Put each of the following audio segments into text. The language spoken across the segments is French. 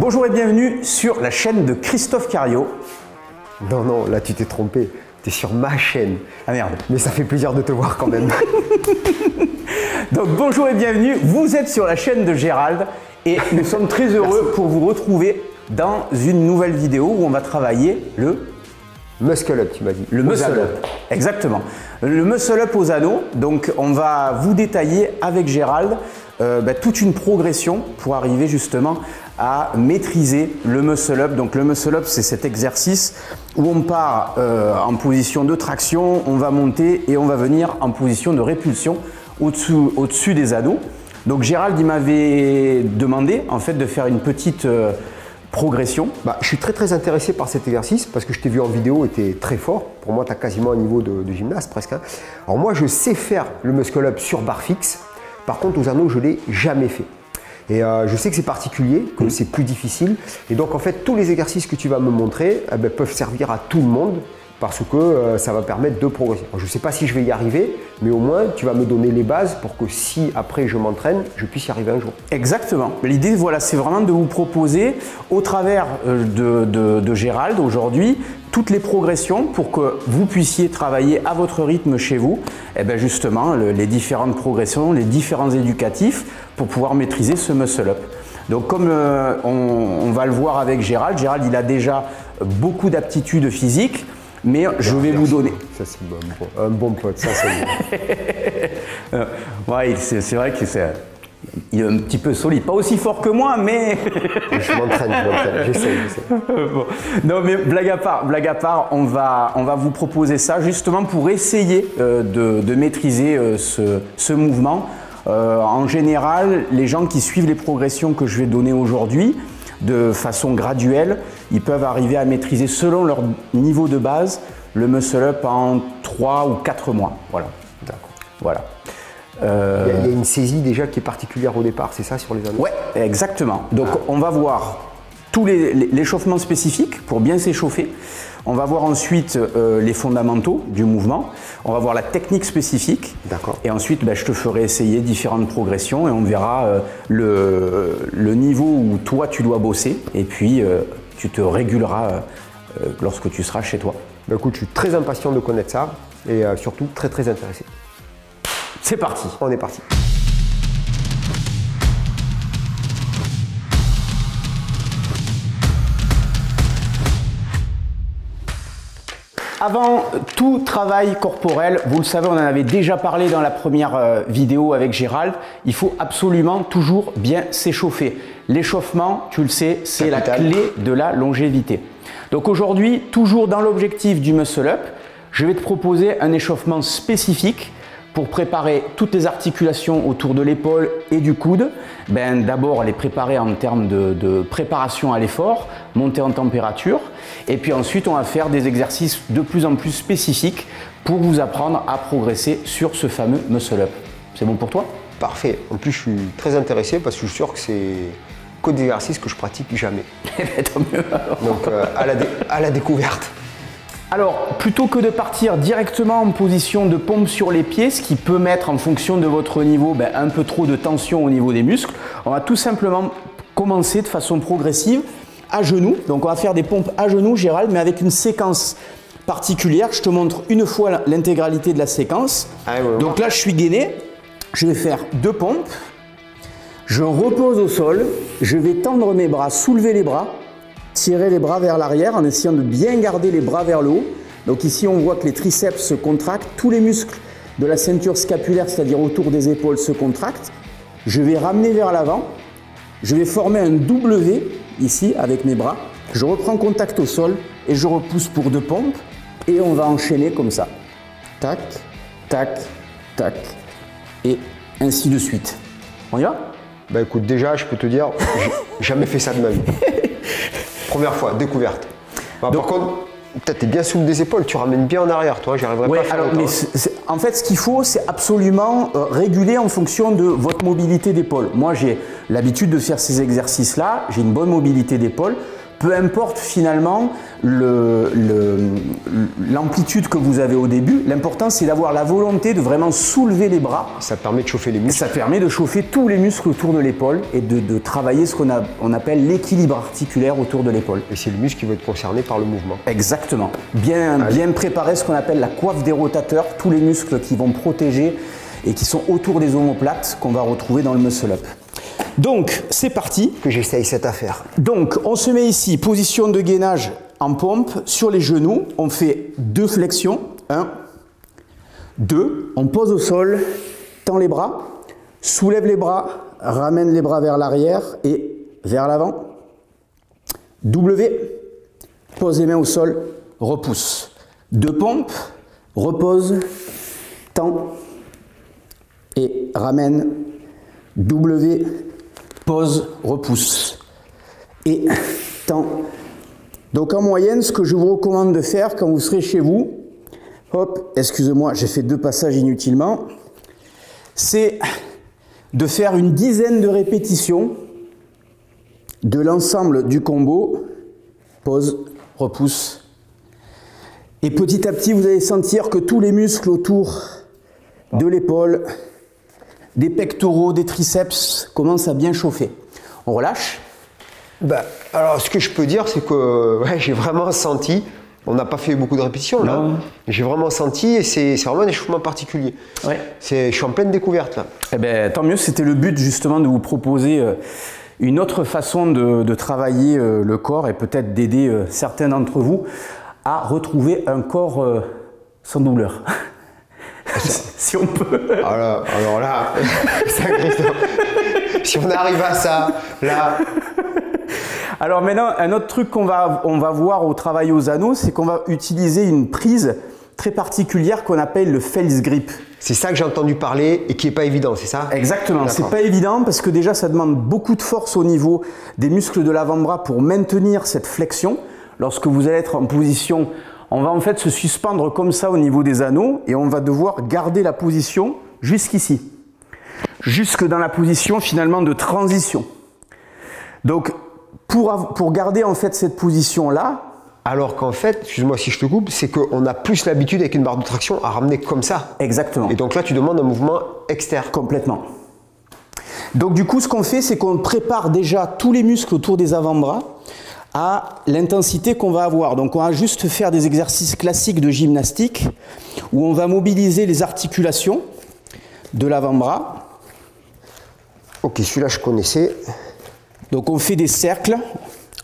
Bonjour et bienvenue sur la chaîne de Christophe Carrio. Non, non, là tu t'es trompé, t'es sur ma chaîne. Ah merde. Mais ça fait plaisir de te voir quand même. Donc bonjour et bienvenue, vous êtes sur la chaîne de Gérald et nous sommes très heureux pour vous retrouver dans une nouvelle vidéo où on va travailler le... muscle up, tu m'as dit. Le muscle up, exactement. Le muscle up aux anneaux, donc on va vous détailler avec Gérald toute une progression pour arriver justement à maîtriser le muscle up. Donc le muscle up, c'est cet exercice où on part en position de traction, on va monter et on va venir en position de répulsion au-dessus des anneaux. Donc Gérald, il m'avait demandé en fait de faire une petite... progression. Je suis très intéressé par cet exercice parce que je t'ai vu en vidéo et tu es très fort. Pour moi, tu as quasiment un niveau de gymnaste presque. Hein. Alors moi, je sais faire le muscle up sur barre fixe. Par contre, aux anneaux, je ne l'ai jamais fait. Et je sais que c'est particulier, que c'est plus difficile. Et donc, en fait, tous les exercices que tu vas me montrer peuvent servir à tout le monde parce que ça va permettre de progresser. Alors, je ne sais pas si je vais y arriver, mais au moins, tu vas me donner les bases pour que si après je m'entraîne, je puisse y arriver un jour. Exactement. L'idée, voilà, c'est vraiment de vous proposer, au travers de Gérald aujourd'hui, toutes les progressions pour que vous puissiez travailler à votre rythme chez vous, et bien justement, les différentes progressions, les différents éducatifs pour pouvoir maîtriser ce muscle up. Donc comme on va le voir avec Gérald, il a déjà beaucoup d'aptitudes physiques. Mais je vais vous donner. Ça, c'est un bon pote, ça, c'est bon. Ouais, c'est vrai qu'il est un petit peu solide. Pas aussi fort que moi, mais. Je m'entraîne, j'essaie. Bon. Non, mais blague à part, on va vous proposer ça justement pour essayer de maîtriser ce mouvement. En général, les gens qui suivent les progressions que je vais donner aujourd'hui, de façon graduelle, ils peuvent arriver à maîtriser selon leur niveau de base le muscle up en 3 ou 4 mois. Voilà. D'accord. Voilà. Il y a une saisie déjà qui est particulière au départ, c'est ça sur les anneaux? Ouais, exactement. Donc on va voir tous l'échauffement spécifique pour bien s'échauffer. On va voir ensuite les fondamentaux du mouvement. On va voir la technique spécifique. D'accord. Et ensuite, je te ferai essayer différentes progressions et on verra le niveau où toi, tu dois bosser. Et puis, tu te réguleras lorsque tu seras chez toi. Bah écoute, je suis très impatient de connaître ça et surtout très intéressé. C'est parti. On est parti. Avant tout travail corporel, vous le savez, on en avait déjà parlé dans la première vidéo avec Gérald, il faut absolument toujours bien s'échauffer. L'échauffement, tu le sais, c'est la clé de la longévité. Donc aujourd'hui, toujours dans l'objectif du muscle up, je vais te proposer un échauffement spécifique pour préparer toutes les articulations autour de l'épaule et du coude. D'abord les préparer en termes de préparation à l'effort, monter en température. Et puis ensuite, on va faire des exercices de plus en plus spécifiques pour vous apprendre à progresser sur ce fameux muscle up. C'est bon pour toi? Parfait. En plus, je suis très intéressé parce que je suis sûr que c'est que des exercices que je pratique jamais. Tant mieux alors. Donc, à la découverte. Alors, plutôt que de partir directement en position de pompe sur les pieds, ce qui peut mettre en fonction de votre niveau un peu trop de tension au niveau des muscles, on va tout simplement commencer de façon progressive à genoux. Donc on va faire des pompes à genoux, Gérald, mais avec une séquence particulière. Je te montre une fois l'intégralité de la séquence. Donc là, je suis gainé. Je vais faire 2 pompes. Je repose au sol. Je vais tendre mes bras, soulever les bras, tirer les bras vers l'arrière en essayant de bien garder les bras vers le haut. Donc ici, on voit que les triceps se contractent. Tous les muscles de la ceinture scapulaire, c'est-à-dire autour des épaules, se contractent. Je vais ramener vers l'avant. Je vais former un W ici avec mes bras, je reprends contact au sol et je repousse pour 2 pompes et on va enchaîner comme ça. Tac, tac, tac et ainsi de suite. On y va? Bah écoute, déjà je peux te dire, j'ai jamais fait ça de ma vie. Première fois, découverte. Donc, par contre, t'es bien souple des épaules, tu ramènes bien en arrière, toi, j'arriverai pas à faire longtemps. En fait, ce qu'il faut, c'est absolument réguler en fonction de votre mobilité d'épaule. Moi, j'ai l'habitude de faire ces exercices-là, j'ai une bonne mobilité d'épaule. Peu importe finalement l'amplitude que vous avez au début, l'important c'est d'avoir la volonté de vraiment soulever les bras. Ça permet de chauffer les muscles. Ça permet de chauffer tous les muscles autour de l'épaule et de travailler ce qu'on appelle l'équilibre articulaire autour de l'épaule. Et c'est le muscle qui va être concerné par le mouvement. Exactement. Bien préparer ce qu'on appelle la coiffe des rotateurs, tous les muscles qui vont protéger et qui sont autour des omoplates qu'on va retrouver dans le muscle-up. Donc, c'est parti. Que j'essaye cette affaire. Donc, on se met ici, position de gainage en pompe, sur les genoux. On fait deux flexions. 1, 2. On pose au sol, tend les bras, soulève les bras, ramène les bras vers l'arrière et vers l'avant. W, pose les mains au sol, repousse. 2 pompes, repose, tend et ramène. W, pose, repousse et tend. Donc en moyenne, ce que je vous recommande de faire quand vous serez chez vous, hop, excusez-moi, j'ai fait 2 passages inutilement, c'est de faire une dizaine de répétitions de l'ensemble du combo, pose, repousse. Et petit à petit, vous allez sentir que tous les muscles autour de l'épaule, des pectoraux, des triceps commencent à bien chauffer. On relâche. Alors, ce que je peux dire, c'est que j'ai vraiment senti, on n'a pas fait beaucoup de répétitions là, j'ai vraiment senti, et c'est vraiment un échauffement particulier. Ouais. Je suis en pleine découverte là. Eh bien, tant mieux, c'était le but justement de vous proposer une autre façon de travailler le corps et peut-être d'aider certains d'entre vous à retrouver un corps sans douleur. Si on peut. Alors là, Christophe, si on arrive à ça, là. Alors maintenant, un autre truc qu'on va voir au travail aux anneaux, c'est qu'on va utiliser une prise très particulière qu'on appelle le false grip. C'est ça que j'ai entendu parler et qui n'est pas évident, c'est ça? Exactement, c'est pas évident parce que déjà ça demande beaucoup de force au niveau des muscles de l'avant-bras pour maintenir cette flexion. Lorsque vous allez être en position, on va en fait se suspendre comme ça au niveau des anneaux et on va devoir garder la position jusqu'ici, jusque dans la position finalement de transition. Donc pour garder en fait cette position là, alors qu'en fait, excuse-moi si je te coupe, c'est qu'on a plus l'habitude avec une barre de traction à ramener comme ça. Exactement. Et donc là tu demandes un mouvement externe. Complètement. Donc du coup ce qu'on fait, c'est qu'on prépare déjà tous les muscles autour des avant-bras à l'intensité qu'on va avoir. Donc on va juste faire des exercices classiques de gymnastique où on va mobiliser les articulations de l'avant-bras. Ok, celui-là je connaissais. Donc on fait des cercles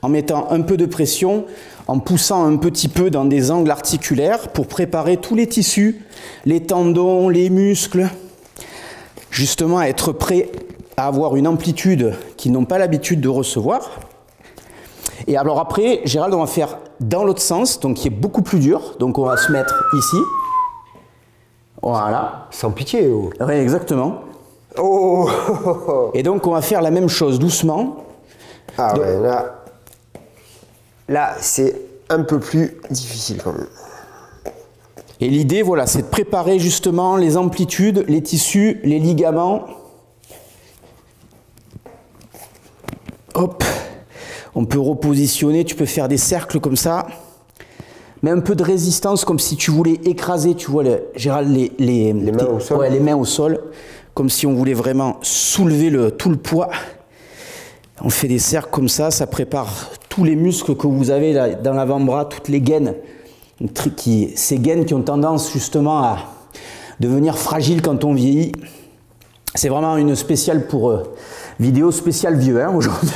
en mettant un peu de pression, en poussant un petit peu dans des angles articulaires pour préparer tous les tissus, les tendons, les muscles, justement à être prêt à avoir une amplitude qu'ils n'ont pas l'habitude de recevoir. Et alors après, Gérald, on va faire dans l'autre sens, donc qui est beaucoup plus dur. Donc on va se mettre ici. Voilà. Sans pitié. Oh. Oui, exactement. Oh. Et donc on va faire la même chose, doucement. Ah donc, ouais, là c'est un peu plus difficile quand même. Et l'idée, voilà, c'est de préparer justement les amplitudes, les tissus, les ligaments. Hop. On peut repositionner, tu peux faire des cercles comme ça. Mais un peu de résistance, comme si tu voulais écraser, tu vois, Gérald, les mains au sol. Ouais, les mains au sol. Comme si on voulait vraiment soulever tout le poids. On fait des cercles comme ça, ça prépare tous les muscles que vous avez là, dans l'avant-bras, toutes les gaines. Ces gaines qui ont tendance justement à devenir fragiles quand on vieillit. C'est vraiment une spéciale pour vidéo spéciale vieux hein, aujourd'hui.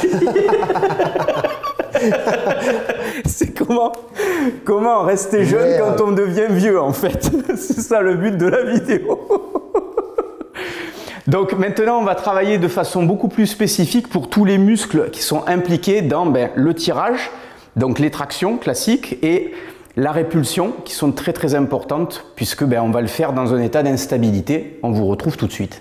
C'est comment rester jeune quand on devient vieux en fait. C'est ça le but de la vidéo. Donc maintenant on va travailler de façon beaucoup plus spécifique pour tous les muscles qui sont impliqués dans le tirage, donc les tractions classiques et la répulsion qui sont très très importantes puisque on va le faire dans un état d'instabilité. On vous retrouve tout de suite.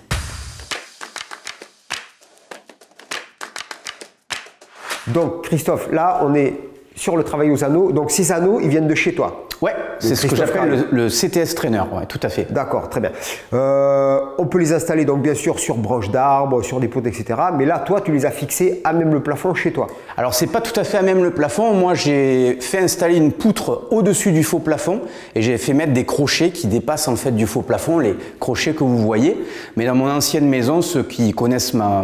Donc Christophe, là on est sur le travail aux anneaux, donc ces anneaux ils viennent de chez toi? Ouais, c'est ce que j'appelle le CTS Trainer, ouais, tout à fait. D'accord, très bien. On peut les installer donc bien sûr sur broche d'arbre, sur des potes, etc. Mais là, toi, tu les as fixés à même le plafond chez toi. Alors, c'est pas tout à fait à même le plafond. Moi, j'ai fait installer une poutre au-dessus du faux plafond et j'ai fait mettre des crochets qui dépassent en fait du faux plafond, les crochets que vous voyez. Mais dans mon ancienne maison, ceux qui connaissent ma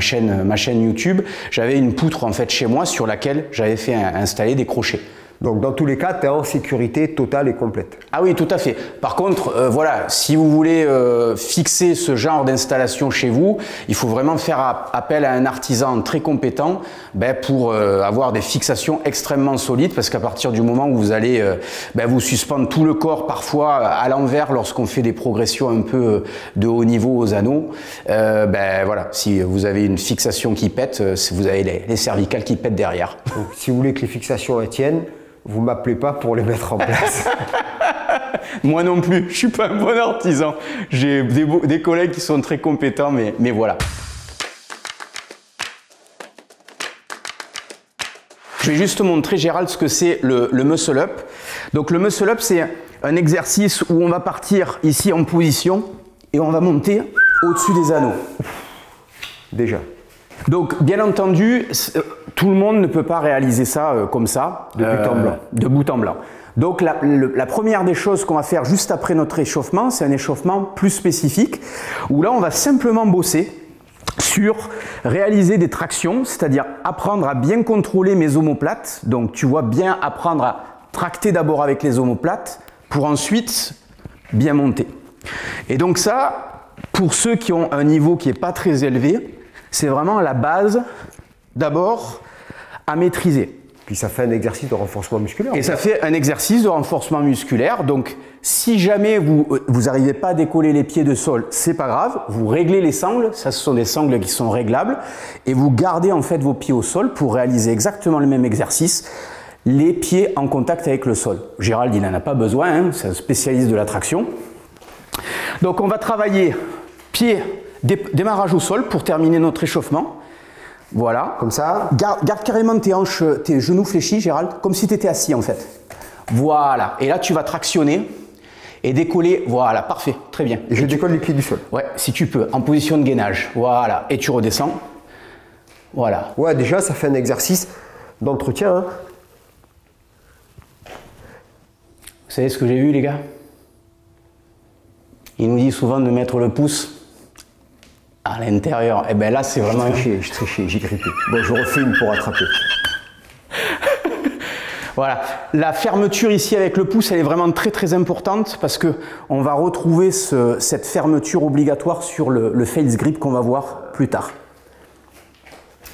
chaîne YouTube, j'avais une poutre en fait chez moi sur laquelle j'avais fait installer des crochets. Donc, dans tous les cas, tu es en sécurité totale et complète. Ah oui, tout à fait. Par contre, voilà, si vous voulez fixer ce genre d'installation chez vous, il faut vraiment faire appel à un artisan très compétent pour avoir des fixations extrêmement solides, parce qu'à partir du moment où vous allez vous suspendre tout le corps, parfois à l'envers, lorsqu'on fait des progressions un peu de haut niveau aux anneaux, voilà, si vous avez une fixation qui pète, vous avez les cervicales qui pètent derrière. Donc, si vous voulez que les fixations tiennent, vous ne m'appelez pas pour les mettre en place. Moi non plus, je ne suis pas un bon artisan. J'ai des collègues qui sont très compétents, mais voilà. Je vais juste te montrer, Gérald, ce que c'est le muscle up. Donc le muscle up, c'est un exercice où on va partir ici en position et on va monter au-dessus des anneaux. Déjà. Donc, bien entendu, tout le monde ne peut pas réaliser ça comme ça, de bout en blanc. Donc, la première des choses qu'on va faire juste après notre échauffement, c'est un échauffement plus spécifique, où là, on va simplement bosser sur réaliser des tractions, c'est-à-dire apprendre à bien contrôler mes omoplates. Donc, tu vois, bien apprendre à tracter d'abord avec les omoplates, pour ensuite bien monter. Et donc ça, pour ceux qui ont un niveau qui n'est pas très élevé, c'est vraiment la base, d'abord, à maîtriser. Puis ça fait un exercice de renforcement musculaire. Et ça fait un exercice de renforcement musculaire. Donc, si jamais vous n'arrivez pas à décoller les pieds de sol, c'est pas grave. Vous réglez les sangles. Ça, ce sont des sangles qui sont réglables. Et vous gardez en fait vos pieds au sol pour réaliser exactement le même exercice. Les pieds en contact avec le sol. Gérald, il n'en a pas besoin, hein, c'est un spécialiste de la traction. Donc, on va travailler pieds. Démarrage au sol pour terminer notre échauffement. Voilà. Comme ça. Garde carrément tes hanches, tes genoux fléchis, Gérald, comme si tu étais assis en fait. Voilà. Et là, tu vas tractionner et décoller. Voilà, parfait. Très bien. Et je décolle les pieds du sol. Ouais, si tu peux, en position de gainage. Voilà. Et tu redescends. Voilà. Ouais, déjà, ça fait un exercice d'entretien, hein. Vous savez ce que j'ai vu, les gars? Ils nous disent souvent de mettre le pouce à l'intérieur. Et bien là, c'est vraiment... J'ai triché, j'ai grippé. Bon, je refais une pour rattraper. Voilà. La fermeture ici avec le pouce, elle est vraiment très très importante parce qu'on va retrouver cette fermeture obligatoire sur le face grip qu'on va voir plus tard.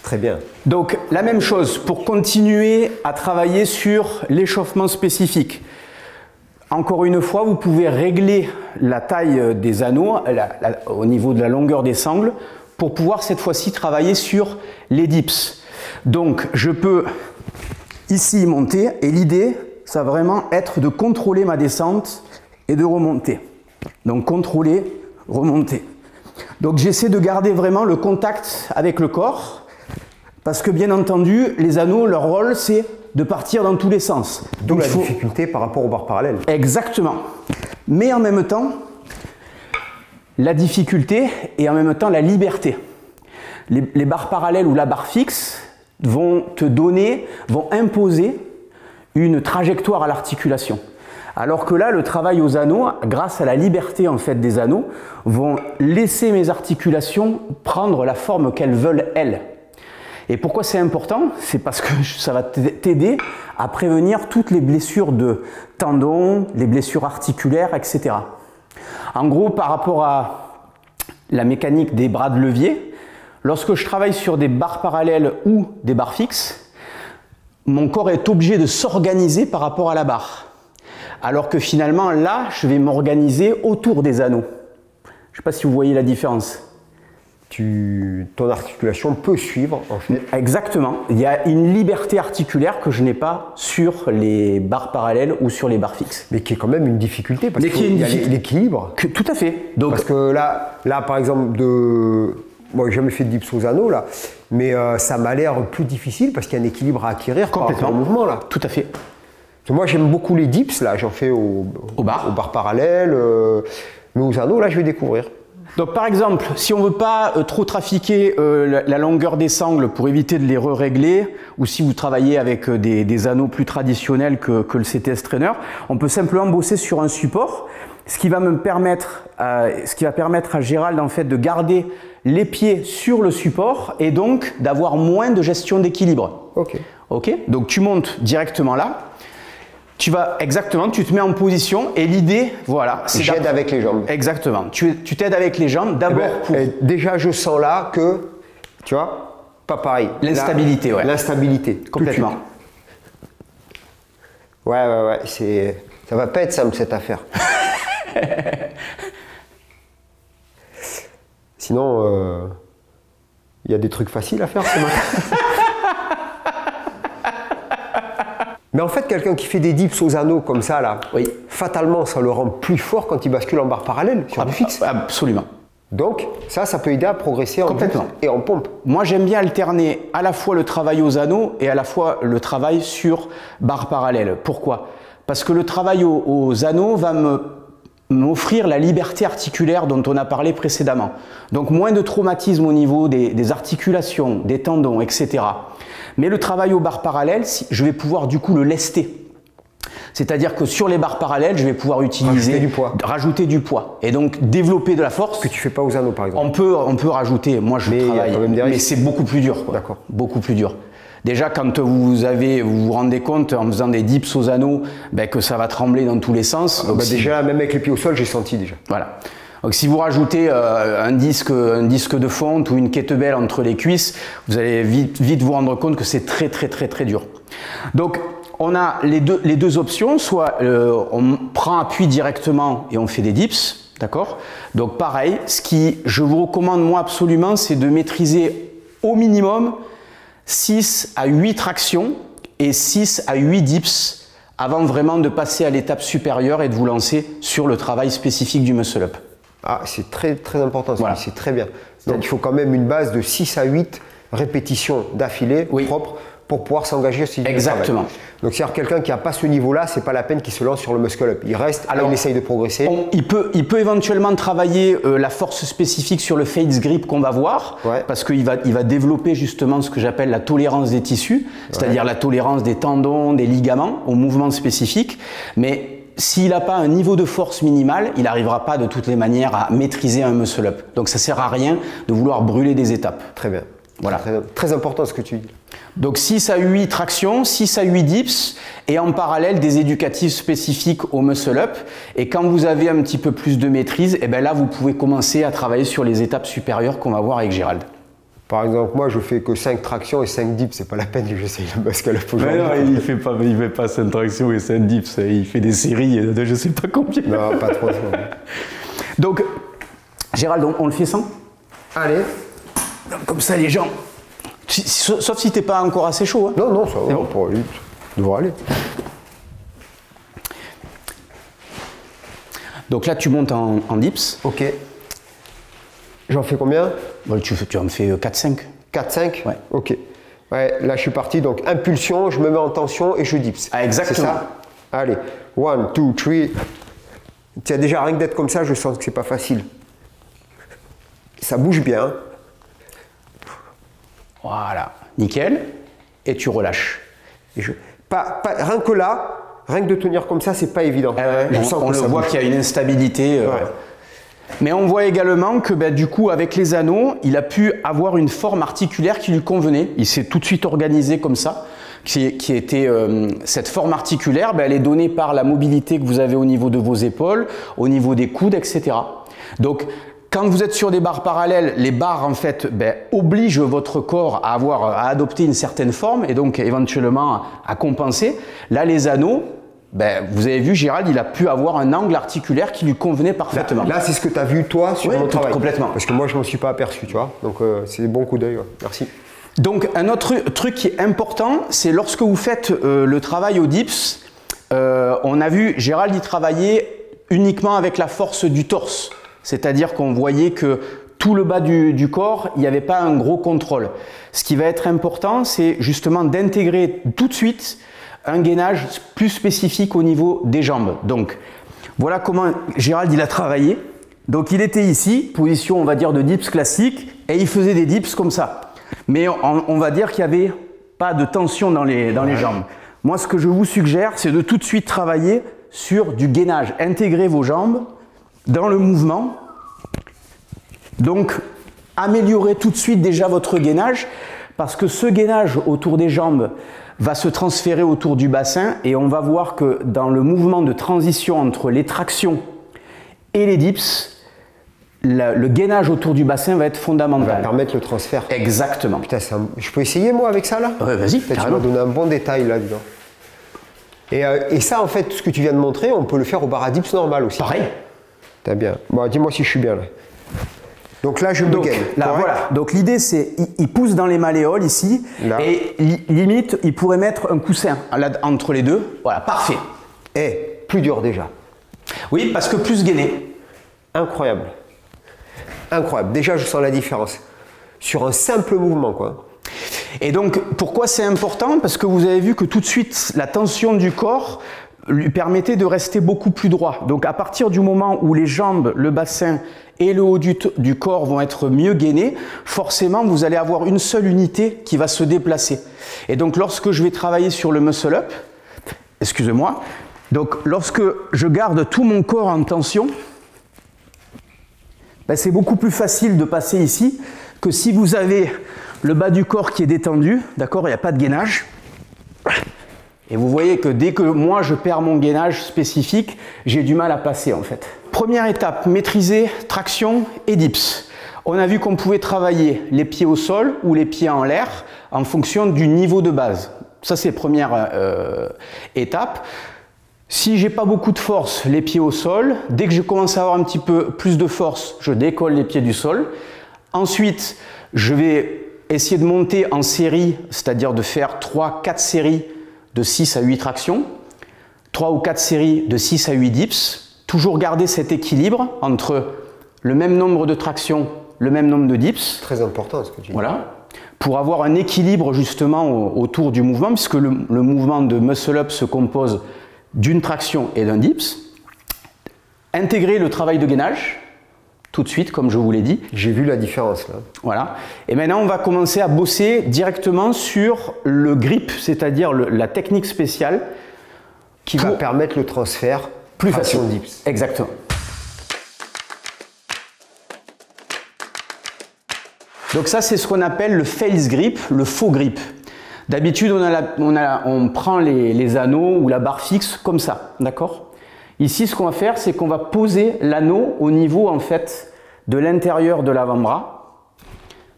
Très bien. Donc, la même chose pour continuer à travailler sur l'échauffement spécifique. Encore une fois, vous pouvez régler la taille des anneaux au niveau de la longueur des sangles pour pouvoir cette fois-ci travailler sur les dips. Donc, je peux ici monter et l'idée, ça va vraiment être de contrôler ma descente et de remonter. Donc, contrôler, remonter. Donc, j'essaie de garder vraiment le contact avec le corps parce que, bien entendu, les anneaux, leur rôle, c'est de partir dans tous les sens. Donc la difficulté par rapport aux barres parallèles. Exactement. Mais en même temps, la difficulté et en même temps la liberté. Les barres parallèles ou la barre fixe vont te donner, vont imposer une trajectoire à l'articulation. Alors que là, le travail aux anneaux, grâce à la liberté en fait des anneaux, vont laisser mes articulations prendre la forme qu'elles veulent elles. Et pourquoi c'est important? C'est parce que ça va t'aider à prévenir toutes les blessures de tendons, les blessures articulaires, etc. En gros, par rapport à la mécanique des bras de levier, lorsque je travaille sur des barres parallèles ou des barres fixes, mon corps est obligé de s'organiser par rapport à la barre. Alors que finalement, là, je vais m'organiser autour des anneaux. Je ne sais pas si vous voyez la différence. Ton articulation peut suivre en fait. Exactement, il y a une liberté articulaire que je n'ai pas sur les barres parallèles ou sur les barres fixes. Mais qui est quand même une difficulté parce qu'il y a l'équilibre. Tout à fait. Donc, parce que là par exemple, moi j'ai jamais fait de dips aux anneaux là, mais ça m'a l'air plus difficile parce qu'il y a un équilibre à acquérir par rapport au mouvement là. Tout à fait. Moi, j'aime beaucoup les dips, là, j'en fais au bar parallèle, mais aux anneaux, là, je vais découvrir. Donc, par exemple, si on ne veut pas trop trafiquer la longueur des sangles pour éviter de les régler, ou si vous travaillez avec des anneaux plus traditionnels que le CTS Trainer, on peut simplement bosser sur un support, ce qui va permettre à Gérald en fait, de garder les pieds sur le support et donc d'avoir moins de gestion d'équilibre. Okay. Ok. Donc, tu montes directement là. Tu vas, exactement, tu te mets en position et l'idée, voilà. J'aide avec les jambes. Exactement. Tu t'aides avec les jambes d'abord pour... Déjà, je sens là que, tu vois, pas pareil. L'instabilité, ouais. L'instabilité, complètement. Ouais, c'est... Ça va pas être simple, cette affaire. Sinon, il y a des trucs faciles à faire, c'est mal. Mais en fait, quelqu'un qui fait des dips aux anneaux comme ça, là, oui, fatalement, ça le rend plus fort quand il bascule en barre parallèle sur du fixe. Absolument. Donc, ça peut aider à progresser en dips et en pompe. Moi, j'aime bien alterner à la fois le travail aux anneaux et à la fois le travail sur barre parallèle. Pourquoi? Parce que le travail aux anneaux va m'offrir la liberté articulaire dont on a parlé précédemment. Donc, moins de traumatisme au niveau des articulations, des tendons, etc. Mais le travail aux barres parallèles, je vais pouvoir du coup le lester. C'est-à-dire que sur les barres parallèles, je vais pouvoir utiliser, rajouter du poids et donc développer de la force. Que tu ne fais pas aux anneaux par exemple. On peut rajouter, moi je travaille, mais c'est beaucoup plus dur. D'accord. Beaucoup plus dur. Déjà quand vous rendez compte en faisant des dips aux anneaux que ça va trembler dans tous les sens. Ah, donc déjà, même avec les pieds au sol, j'ai senti déjà. Voilà. Donc, si vous rajoutez un disque de fonte ou une kettlebell entre les cuisses, vous allez vite vous rendre compte que c'est très dur. Donc, on a les deux options, soit on prend appui directement et on fait des dips, d'accord? Donc, pareil, ce qui je vous recommande moi absolument, c'est de maîtriser au minimum 6 à 8 tractions et 6 à 8 dips avant vraiment de passer à l'étape supérieure et de vous lancer sur le travail spécifique du muscle-up. Ah, c'est très important, voilà. C'est très bien. Donc, il faut quand même une base de 6 à 8 répétitions d'affilée, oui, propres pour pouvoir s'engager aussi. Exactement. Donc, c'est-à-dire quelqu'un qui n'a pas ce niveau-là, c'est pas la peine qu'il se lance sur le muscle-up. Il reste, alors il essaye de progresser. Il peut éventuellement travailler la force spécifique sur le face grip qu'on va voir, ouais, parce qu'il va développer justement ce que j'appelle la tolérance des tissus, c'est-à-dire, ouais, la tolérance des tendons, des ligaments, aux mouvements spécifiques. Mais s'il n'a pas un niveau de force minimal, il n'arrivera pas de toutes les manières à maîtriser un muscle-up. Donc, ça ne sert à rien de vouloir brûler des étapes. Très bien. Voilà. Très important ce que tu dis. Donc, 6 à 8 tractions, 6 à 8 dips et en parallèle des éducatifs spécifiques au muscle-up. Et quand vous avez un petit peu plus de maîtrise, eh ben là, vous pouvez commencer à travailler sur les étapes supérieures qu'on va voir avec Gérald. Par exemple, moi, je fais que 5 tractions et 5 dips. C'est pas la peine que j'essaye le muscle-up aujourd'hui. Non, il fait pas 5 tractions et 5 dips. Il fait des séries de je sais pas combien. Non, pas trop. Donc, Gérald, on le fait sans? Allez. Comme ça, les gens. Sauf si t'es pas encore assez chaud. Hein. Non, ça va. Bon. Ça devrait aller. Donc là, tu montes en dips. Ok. J'en fais combien? Tu en fais 4-5. 4-5? Ouais. Ok. Ouais, là, je suis parti. Donc, impulsion, je me mets en tension et je dips. Ah, exactement. Ça. Allez. 1, 2, 3. Tiens, déjà, rien que d'être comme ça, je sens que c'est pas facile. Ça bouge bien. Voilà. Nickel. Et tu relâches. Et rien que là, rien que de tenir comme ça, c'est pas évident. On voit qu'il y a une instabilité. Ouais. Mais on voit également que du coup avec les anneaux, il a pu avoir une forme articulaire qui lui convenait. Il s'est tout de suite organisé comme ça. Cette forme articulaire, elle est donnée par la mobilité que vous avez au niveau de vos épaules, au niveau des coudes, etc. Donc quand vous êtes sur des barres parallèles, les barres en fait obligent votre corps à adopter une certaine forme et donc éventuellement à compenser. Là les anneaux, vous avez vu, Gérald, il a pu avoir un angle articulaire qui lui convenait parfaitement. Là, c'est ce que tu as vu, toi, sur mon travail. Complètement. Parce que moi, je ne m'en suis pas aperçu, tu vois. Donc, c'est des bons coups d'œil. Ouais. Merci. Donc, un autre truc qui est important, c'est lorsque vous faites le travail au dips, on a vu Gérald y travailler uniquement avec la force du torse. C'est-à-dire qu'on voyait que tout le bas du corps, il n'y avait pas un gros contrôle. Ce qui va être important, c'est justement d'intégrer tout de suite un gainage plus spécifique au niveau des jambes. Donc voilà comment Gérald il a travaillé. Donc il était ici, position on va dire de dips classique, et il faisait des dips comme ça. Mais on va dire qu'il n'y avait pas de tension dans les jambes. Moi ce que je vous suggère, c'est de tout de suite travailler sur du gainage. Intégrer vos jambes dans le mouvement. Donc améliorez tout de suite déjà votre gainage, parce que ce gainage autour des jambes va se transférer autour du bassin, et on va voir que dans le mouvement de transition entre les tractions et les dips, le gainage autour du bassin va être fondamental. Ça va permettre le transfert. Exactement. Putain, je peux essayer moi avec ça là? Ouais, vas-y. Tu m'as donné un bon détail là-dedans. Et ça en fait, ce que tu viens de montrer, on peut le faire au bar à dips normal aussi. Pareil. T'as bien. Bon, dis-moi si je suis bien là. Donc là, je me gaine. Là, voilà. Donc l'idée, c'est il pousse dans les malléoles ici, là. Et limite, il pourrait mettre un coussin là, entre les deux. Voilà, parfait. Et plus dur déjà. Oui, parce que plus gainé. Incroyable. Incroyable. Déjà, je sens la différence. Sur un simple mouvement, quoi. Et donc, pourquoi c'est important? Parce que vous avez vu que tout de suite, la tension du corps lui permettait de rester beaucoup plus droit. Donc, à partir du moment où les jambes, le bassin et le haut du corps vont être mieux gainés, forcément, vous allez avoir une seule unité qui va se déplacer. Et donc, lorsque je vais travailler sur le muscle-up, excusez-moi, donc lorsque je garde tout mon corps en tension, ben, c'est beaucoup plus facile de passer ici que si vous avez le bas du corps qui est détendu, d'accord, il n'y a pas de gainage. Et vous voyez que dès que moi je perds mon gainage spécifique, j'ai du mal à passer en fait. Première étape, maîtriser traction et dips. On a vu qu'on pouvait travailler les pieds au sol ou les pieds en l'air en fonction du niveau de base. Ça c'est première étape. Si j'ai pas beaucoup de force, les pieds au sol. Dès que je commence à avoir un petit peu plus de force, je décolle les pieds du sol. Ensuite, je vais essayer de monter en série, c'est-à-dire de faire 3-4 séries de 6 à 8 tractions, 3 ou 4 séries de 6 à 8 dips. Toujours garder cet équilibre entre le même nombre de tractions, le même nombre de dips. Très important ce que tu dis. Voilà. Pour avoir un équilibre justement autour du mouvement, puisque le mouvement de muscle-up se compose d'une traction et d'un dips. Intégrer le travail de gainage tout de suite, comme je vous l'ai dit. J'ai vu la différence là. Voilà. Et maintenant, on va commencer à bosser directement sur le grip, c'est-à-dire la technique spéciale qui va permettre le transfert plus facile. Dips. Exactement. Donc ça, c'est ce qu'on appelle le false grip, le faux grip. D'habitude, on prend les anneaux ou la barre fixe comme ça, d'accord? Ici, ce qu'on va faire, c'est qu'on va poser l'anneau au niveau, en fait, de l'intérieur de l'avant-bras,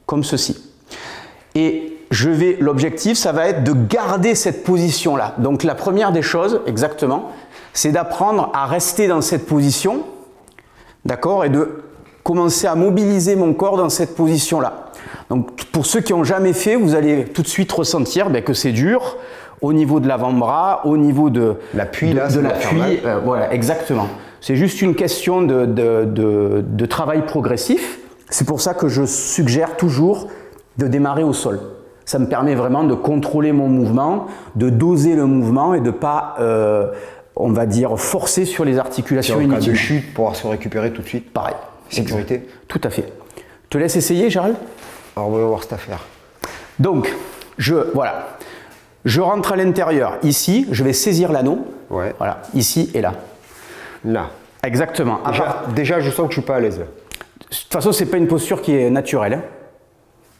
comme ceci. Et l'objectif, ça va être de garder cette position-là. Donc, la première des choses, exactement, c'est d'apprendre à rester dans cette position, d'accord? Et de commencer à mobiliser mon corps dans cette position-là. Donc, pour ceux qui n'ont jamais fait, vous allez tout de suite ressentir que c'est dur au niveau de l'avant-bras, au niveau de l'appui. Voilà, exactement. C'est juste une question de travail progressif. C'est pour ça que je suggère toujours de démarrer au sol. Ça me permet vraiment de contrôler mon mouvement, de doser le mouvement et de ne pas, on va dire, forcer sur les articulations inutiles. En cas de chute, pouvoir se récupérer tout de suite. Pareil. Sécurité. Tout à fait. Je te laisse essayer, Gérald? Alors, on va voir cette affaire. Donc, je rentre à l'intérieur. Ici, je vais saisir l'anneau. Ouais. Voilà, ici et là. Là. Exactement. Déjà, je sens que je ne suis pas à l'aise. De toute façon, ce n'est pas une posture qui est naturelle. Hein.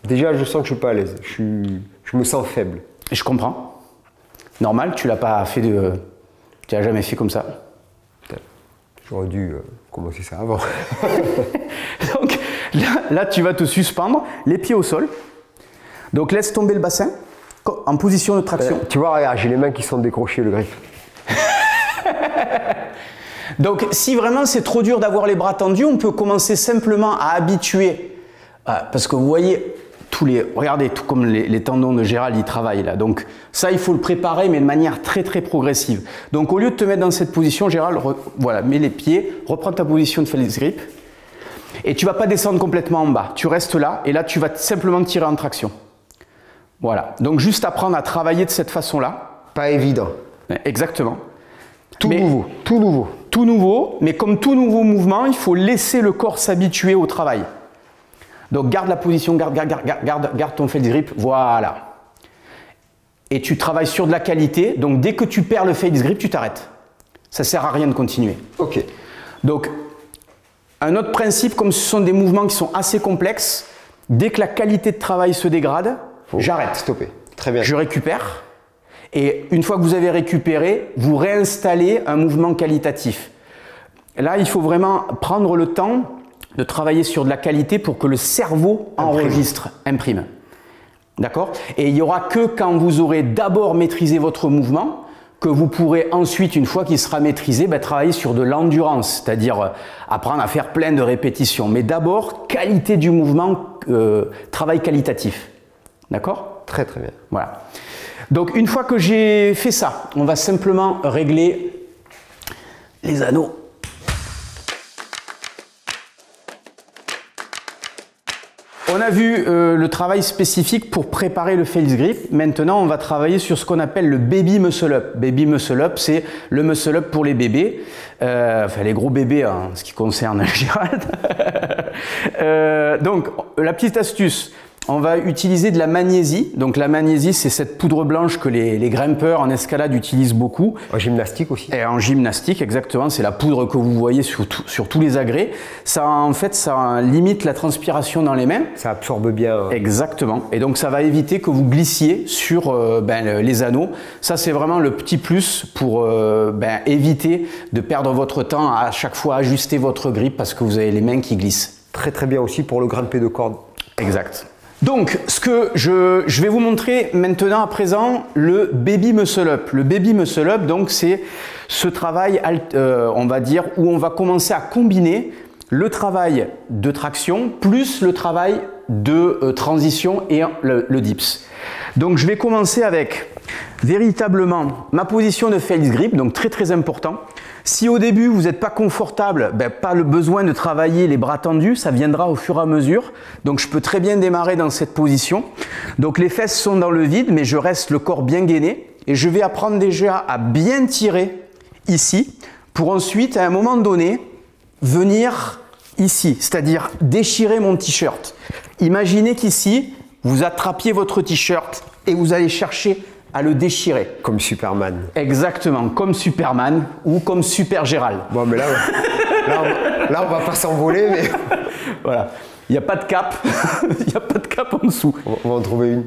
Déjà, je sens que je ne suis pas à l'aise. Je me sens faible. Je comprends. Normal, tu l'as pas fait de... Tu l'as jamais fait comme ça. J'aurais dû commencer ça avant. Donc, là, tu vas te suspendre, les pieds au sol. Donc, laisse tomber le bassin en position de traction. Tu vois, regarde, j'ai les mains qui sont décrochées, le grip. Donc, si vraiment c'est trop dur d'avoir les bras tendus, on peut commencer simplement à habituer. Parce que vous voyez, regardez, tout comme les tendons de Gérald, ils travaillent là. Donc, ça, il faut le préparer, mais de manière très, très progressive. Donc, au lieu de te mettre dans cette position, Gérald, voilà, mets les pieds, reprends ta position de false grip. Et tu ne vas pas descendre complètement en bas. Tu restes là et là, tu vas simplement tirer en traction. Voilà. Donc, juste apprendre à travailler de cette façon-là. Pas évident. Exactement. Tout nouveau. Tout nouveau, mais comme tout nouveau mouvement, il faut laisser le corps s'habituer au travail. Donc garde la position, garde ton face grip, voilà. Et tu travailles sur de la qualité, donc dès que tu perds le face grip, tu t'arrêtes. Ça ne sert à rien de continuer. Ok. Donc, un autre principe, comme ce sont des mouvements qui sont assez complexes, dès que la qualité de travail se dégrade, j'arrête. Stopper. Très bien. Je récupère. Et une fois que vous avez récupéré, vous réinstallez un mouvement qualitatif. Là, il faut vraiment prendre le temps de travailler sur de la qualité pour que le cerveau enregistre, imprime. D'accord? Et il n'y aura que quand vous aurez d'abord maîtrisé votre mouvement, que vous pourrez ensuite, une fois qu'il sera maîtrisé, travailler sur de l'endurance, c'est-à-dire apprendre à faire plein de répétitions. Mais d'abord, qualité du mouvement, travail qualitatif. D'accord? Très très bien. Voilà. Donc une fois que j'ai fait ça, on va simplement régler les anneaux. On a vu le travail spécifique pour préparer le face grip. Maintenant, on va travailler sur ce qu'on appelle le baby muscle up. Baby muscle up, c'est le muscle up pour les bébés. Enfin, les gros bébés, en ce qui concerne Gérald. Donc, la petite astuce, on va utiliser de la magnésie. Donc, la magnésie, c'est cette poudre blanche que les grimpeurs en escalade utilisent beaucoup. En gymnastique aussi. Et en gymnastique, exactement. C'est la poudre que vous voyez sur tous les agrès. Ça, en fait, ça limite la transpiration dans les mains. Ça absorbe bien. Exactement. Et donc, ça va éviter que vous glissiez sur les anneaux. Ça, c'est vraiment le petit plus pour éviter de perdre votre temps à chaque fois ajuster votre grip parce que vous avez les mains qui glissent. Très, très bien aussi pour le grimper de corde. Exact. Donc, ce que je vais vous montrer maintenant à présent, le baby muscle up. Le baby muscle up, donc, c'est ce travail, on va dire, où on va commencer à combiner le travail de traction plus le travail de transition et le dips. Donc, je vais commencer avec véritablement ma position de face grip, donc très très important. Si au début vous n'êtes pas confortable, pas le besoin de travailler les bras tendus, ça viendra au fur et à mesure. Donc je peux très bien démarrer dans cette position. Donc les fesses sont dans le vide, mais je reste le corps bien gainé. Et je vais apprendre déjà à bien tirer ici, pour ensuite à un moment donné, venir ici, c'est-à-dire déchirer mon t-shirt. Imaginez qu'ici, vous attrapiez votre t-shirt et vous allez chercher à le déchirer. Comme Superman. Exactement, comme Superman ou comme Super Gérald. Bon, mais là, on va pas s'envoler, mais... Voilà, il n'y a pas de cap, il n'y a pas de cap en dessous. On va en trouver une.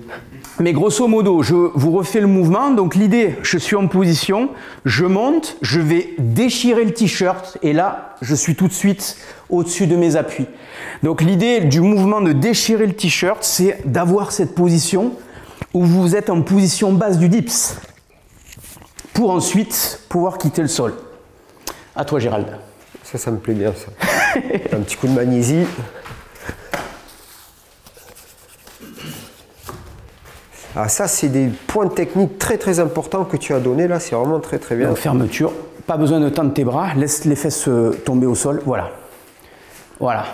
Mais grosso modo, je vous refais le mouvement. Donc l'idée, je suis en position, je monte, je vais déchirer le t-shirt et là, je suis tout de suite au-dessus de mes appuis. Donc l'idée du mouvement de déchirer le t-shirt, c'est d'avoir cette position où vous êtes en position basse du dips pour ensuite pouvoir quitter le sol. À toi Gérald. Ça me plaît bien ça. Un petit coup de magnésie. Ah, ça c'est des points techniques très très importants que tu as donnés là, c'est vraiment très très bien. Donc fermeture, pas besoin de tendre tes bras, laisse les fesses tomber au sol, voilà. Voilà.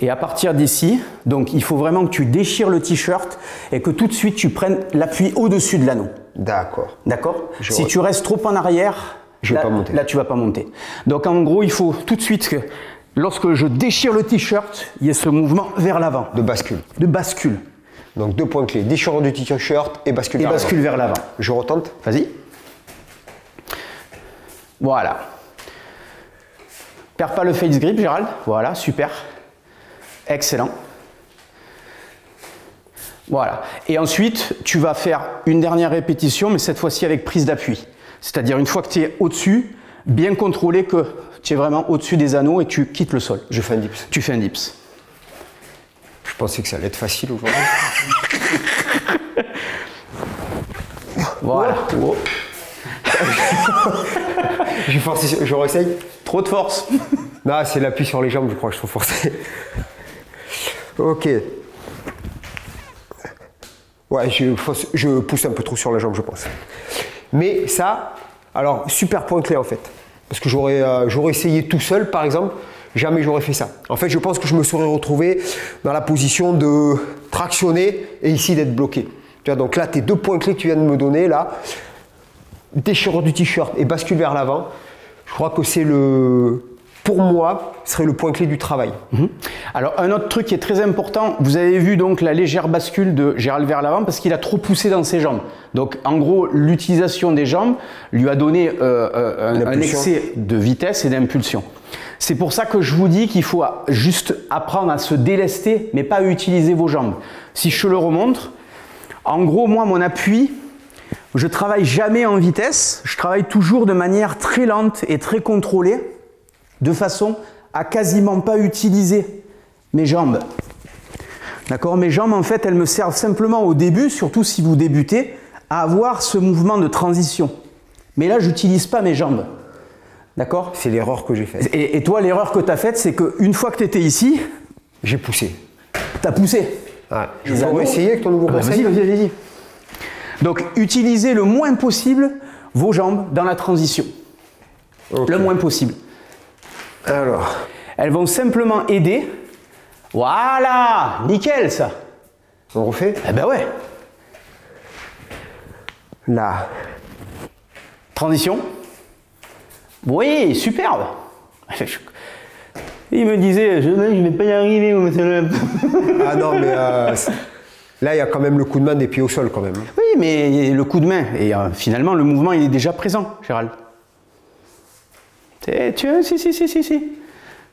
Et à partir d'ici, donc il faut vraiment que tu déchires le t-shirt et que tout de suite tu prennes l'appui au-dessus de l'anneau. D'accord. D'accord. Si tu restes trop en arrière, là tu vas pas monter. Donc en gros, il faut tout de suite que lorsque je déchire le t-shirt, il y ait ce mouvement vers l'avant. De bascule. De bascule. Donc deux points clés, déchirant du t-shirt et bascule vers l'avant. Et bascule vers l'avant. Je retente. Vas-y. Voilà. Perds pas le face grip, Gérald. Voilà, super. Excellent. Voilà. Et ensuite, tu vas faire une dernière répétition, mais cette fois-ci avec prise d'appui. C'est-à-dire une fois que tu es au-dessus, bien contrôler que tu es vraiment au-dessus des anneaux et tu quittes le sol. Je fais un dips. Tu fais un dips. Je pensais que ça allait être facile aujourd'hui. Voilà. Oh. J'ai forcé, je réessaye. Trop de force. Non, c'est l'appui sur les jambes, je crois que je suis forcé. Ok. Ouais, je pousse un peu trop sur la jambe, je pense. Mais ça, alors, super point clé en fait. Parce que j'aurais essayé tout seul, par exemple, jamais j'aurais fait ça. En fait, je pense que je me serais retrouvé dans la position de tractionner et ici d'être bloqué. Tu vois, donc là, tes deux points clés que tu viens de me donner, là, déchirure du t-shirt et bascule vers l'avant, je crois que c'est le, pour moi, serait le point clé du travail. Alors un autre truc qui est très important, vous avez vu donc la légère bascule de Gérald vers l'avant parce qu'il a trop poussé dans ses jambes. Donc en gros, l'utilisation des jambes lui a donné un excès de vitesse et d'impulsion. C'est pour ça que je vous dis qu'il faut juste apprendre à se délester, mais pas utiliser vos jambes. Si je le remontre, en gros, moi, mon appui, je ne travaille jamais en vitesse, je travaille toujours de manière très lente et très contrôlée, de façon à quasiment pas utiliser mes jambes. D'accord? Mes jambes, en fait, elles me servent simplement au début, surtout si vous débutez, à avoir ce mouvement de transition. Mais là, je n'utilise pas mes jambes. D'accord? C'est l'erreur que j'ai faite. Et toi, l'erreur que tu as faite, c'est qu'une fois que tu étais ici, j'ai poussé. Tu as poussé. Ouais. Je vais essayer avec ton nouveau conseil. Vas-y, vas-y. Donc, utilisez le moins possible vos jambes dans la transition. Okay. Le moins possible. Alors, elles vont simplement aider. Voilà, nickel ça. On refait? Eh ben ouais. Là. Transition. Oui, superbe. Il me disait, je ne vais pas y arriver. Ah non, mais là, il y a quand même le coup de main des pieds au sol quand même. Oui, mais le coup de main. Et finalement, le mouvement, il est déjà présent, Gérald. Tu vois, si.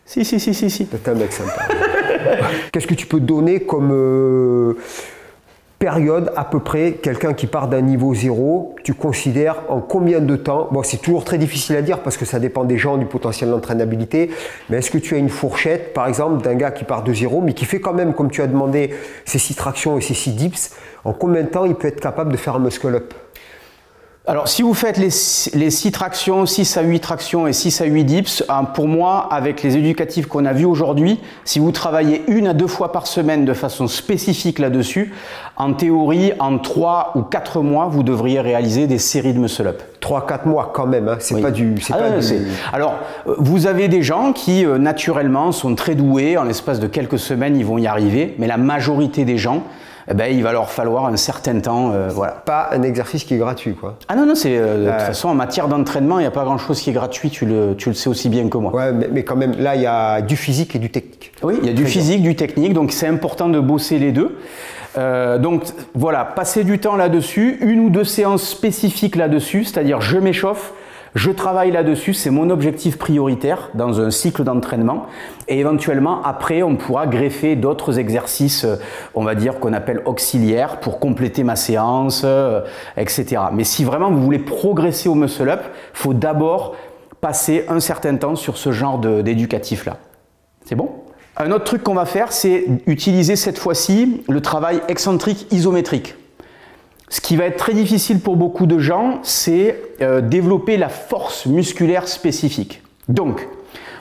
T'es un mec sympa. Qu'est-ce que tu peux donner comme période à peu près, quelqu'un qui part d'un niveau 0, tu considères en combien de temps? Bon, c'est toujours très difficile à dire parce que ça dépend des gens, du potentiel d'entraînabilité, mais est-ce que tu as une fourchette, par exemple, d'un gars qui part de 0, mais qui fait quand même, comme tu as demandé, ses 6 tractions et ses 6 dips, en combien de temps il peut être capable de faire un muscle-up? Alors, si vous faites les 6 tractions, 6 à 8 tractions et 6 à 8 dips, pour moi, avec les éducatifs qu'on a vus aujourd'hui, si vous travaillez 1 à 2 fois par semaine de façon spécifique là-dessus, en théorie, en 3 ou 4 mois, vous devriez réaliser des séries de muscle-up. 3-4 mois quand même, hein. C'est oui. Pas du... Alors, vous avez des gens qui, naturellement, sont très doués. En l'espace de quelques semaines, ils vont y arriver. Mais la majorité des gens... Eh ben, il va leur falloir un certain temps, voilà. Pas un exercice qui est gratuit, quoi. Ah non, non, c'est de toute façon, en matière d'entraînement, il n'y a pas grand-chose qui est gratuit, tu le sais aussi bien que moi. Ouais, mais quand même, là, il y a du physique et du technique. Oui, il y a du physique, du technique, donc c'est important de bosser les deux. Donc, voilà, passer du temps là-dessus, 1 ou 2 séances spécifiques là-dessus, c'est-à-dire je m'échauffe, je travaille là-dessus, c'est mon objectif prioritaire dans un cycle d'entraînement. Et éventuellement, après, on pourra greffer d'autres exercices, on va dire, qu'on appelle auxiliaires pour compléter ma séance, etc. Mais si vraiment vous voulez progresser au muscle-up, il faut d'abord passer un certain temps sur ce genre d'éducatif-là. C'est bon? Un autre truc qu'on va faire, c'est utiliser cette fois-ci le travail excentrique isométrique. Ce qui va être très difficile pour beaucoup de gens, c'est développer la force musculaire spécifique. Donc,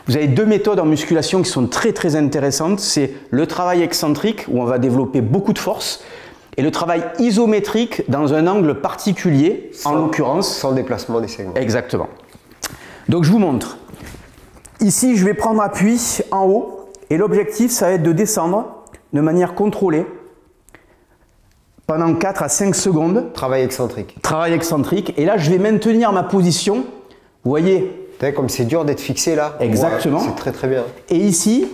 vous avez 2 méthodes en musculation qui sont très très intéressantes. C'est le travail excentrique, où on va développer beaucoup de force, et le travail isométrique dans un angle particulier, en l'occurrence... Sans déplacement des segments. Exactement. Donc, je vous montre. Ici, je vais prendre appui en haut, et l'objectif, ça va être de descendre de manière contrôlée, pendant 4 à 5 secondes. Travail excentrique. Travail excentrique. Et là, je vais maintenir ma position. Vous voyez? T'as vu comme c'est dur d'être fixé là. Exactement. Ouais, c'est très très bien. Et ici,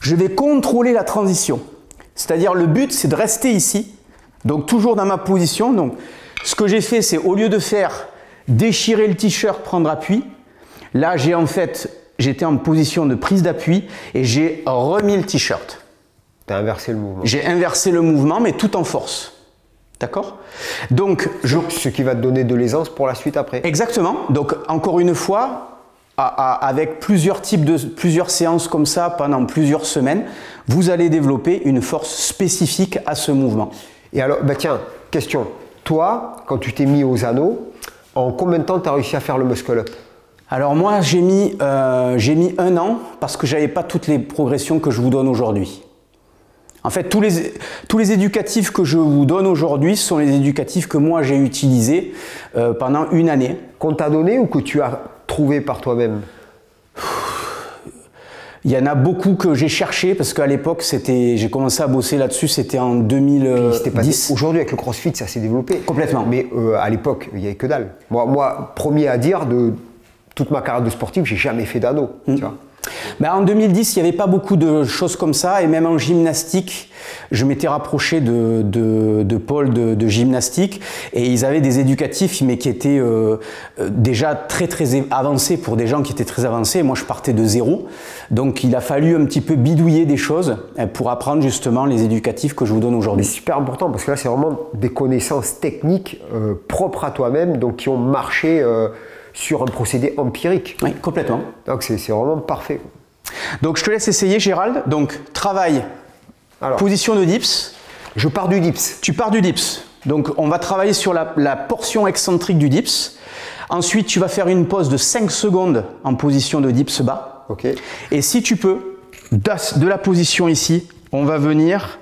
je vais contrôler la transition. C'est-à-dire le but, c'est de rester ici. Donc toujours dans ma position. Donc, ce que j'ai fait, c'est au lieu de faire déchirer le t-shirt, prendre appui, là, j'ai en fait, j'étais en position de prise d'appui et j'ai remis le t-shirt. Inversé le mouvement. J'ai inversé le mouvement, mais tout en force. D'accord? Donc, ce qui va te donner de l'aisance pour la suite après. Exactement. Donc, encore une fois, avec plusieurs séances comme ça pendant plusieurs semaines, vous allez développer une force spécifique à ce mouvement. Et alors, bah tiens, question. Toi, quand tu t'es mis aux anneaux, en combien de temps tu as réussi à faire le muscle-up? Alors moi, j'ai mis, 1 an parce que je n'avais pas toutes les progressions que je vous donne aujourd'hui. En fait, tous les éducatifs que je vous donne aujourd'hui sont les éducatifs que moi j'ai utilisés pendant 1 année. Qu'on t'a donné ou que tu as trouvé par toi-même? Il y en a beaucoup que j'ai cherché parce qu'à l'époque, j'ai commencé à bosser là-dessus, c'était en 2010. Aujourd'hui, avec le CrossFit, ça s'est développé. Complètement. Mais à l'époque, il n'y avait que dalle. Moi, premier à dire, de toute ma carrière de sportif, j'ai jamais fait d'anneau. Tu vois. Ben, en 2010, il n'y avait pas beaucoup de choses comme ça. Et même en gymnastique, je m'étais rapproché de pôles de gymnastique. Et ils avaient des éducatifs, mais qui étaient déjà très avancés pour des gens qui étaient très avancés. Moi, je partais de zéro. Donc, il a fallu un petit peu bidouiller des choses pour apprendre justement les éducatifs que je vous donne aujourd'hui. C'est super important parce que là, c'est vraiment des connaissances techniques propres à toi-même, donc qui ont marché... sur un procédé empirique. Oui, complètement. Donc c'est vraiment parfait. Donc je te laisse essayer, Gérald. Donc travail, alors, position de dips. Je pars du dips. Tu pars du dips. Donc on va travailler sur la portion excentrique du dips. Ensuite, tu vas faire une pause de 5 secondes en position de dips bas. Ok. Et si tu peux, de la position ici, on va venir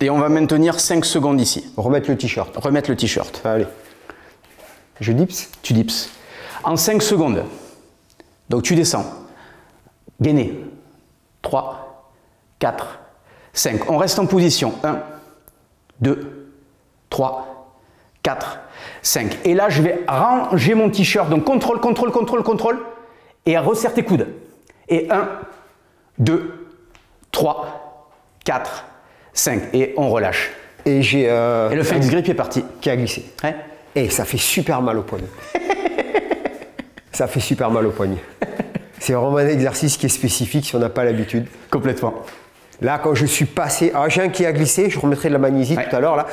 et on va maintenir 5 secondes ici. Remettre le t-shirt. Remettre le t-shirt. Allez. Je dips. Tu dips. En 5 secondes. Donc tu descends. Gainé. 3, 4, 5. On reste en position. 1, 2, 3, 4, 5. Et là, je vais ranger mon t-shirt. Donc contrôle, contrôle, contrôle, contrôle. Et resserre tes coudes. Et 1, 2, 3, 4, 5. Et on relâche. Et j'ai... Et le flex grip est parti. Qui a glissé. Hein? Et ça fait super mal au poignet. Ça fait super mal au poignet. C'est vraiment un exercice qui est spécifique si on n'a pas l'habitude. Complètement. Là, quand je suis passé, j'ai un qui a glissé, je remettrai de la magnésie tout à l'heure là.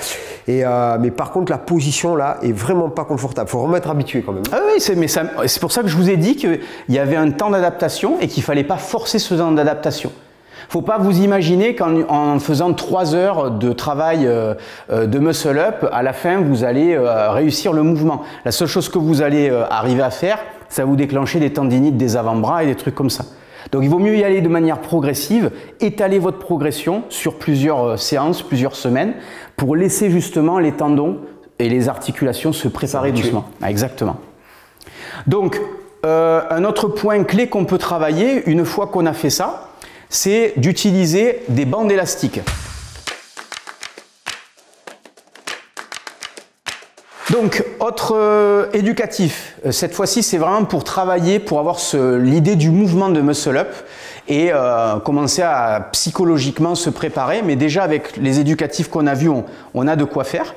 Et mais par contre, la position là est vraiment pas confortable. Faut vraiment être habitué quand même. Ah oui, c'est pour ça que je vous ai dit qu'il y avait un temps d'adaptation et qu'il fallait pas forcer ce temps d'adaptation. Faut pas vous imaginer qu'en faisant 3 heures de travail de muscle up, à la fin, vous allez réussir le mouvement. La seule chose que vous allez arriver à faire, c'est à vous déclencher des tendinites, des avant-bras et des trucs comme ça. Donc, il vaut mieux y aller de manière progressive, étaler votre progression sur plusieurs séances, plusieurs semaines, pour laisser justement les tendons et les articulations se préparer doucement. Ah, exactement. Donc, un autre point clé qu'on peut travailler, une fois qu'on a fait ça, c'est d'utiliser des bandes élastiques. Donc, autre éducatif, cette fois-ci c'est vraiment pour travailler, pour avoir l'idée du mouvement de muscle up et commencer à psychologiquement se préparer, mais déjà avec les éducatifs qu'on a vus, on a de quoi faire.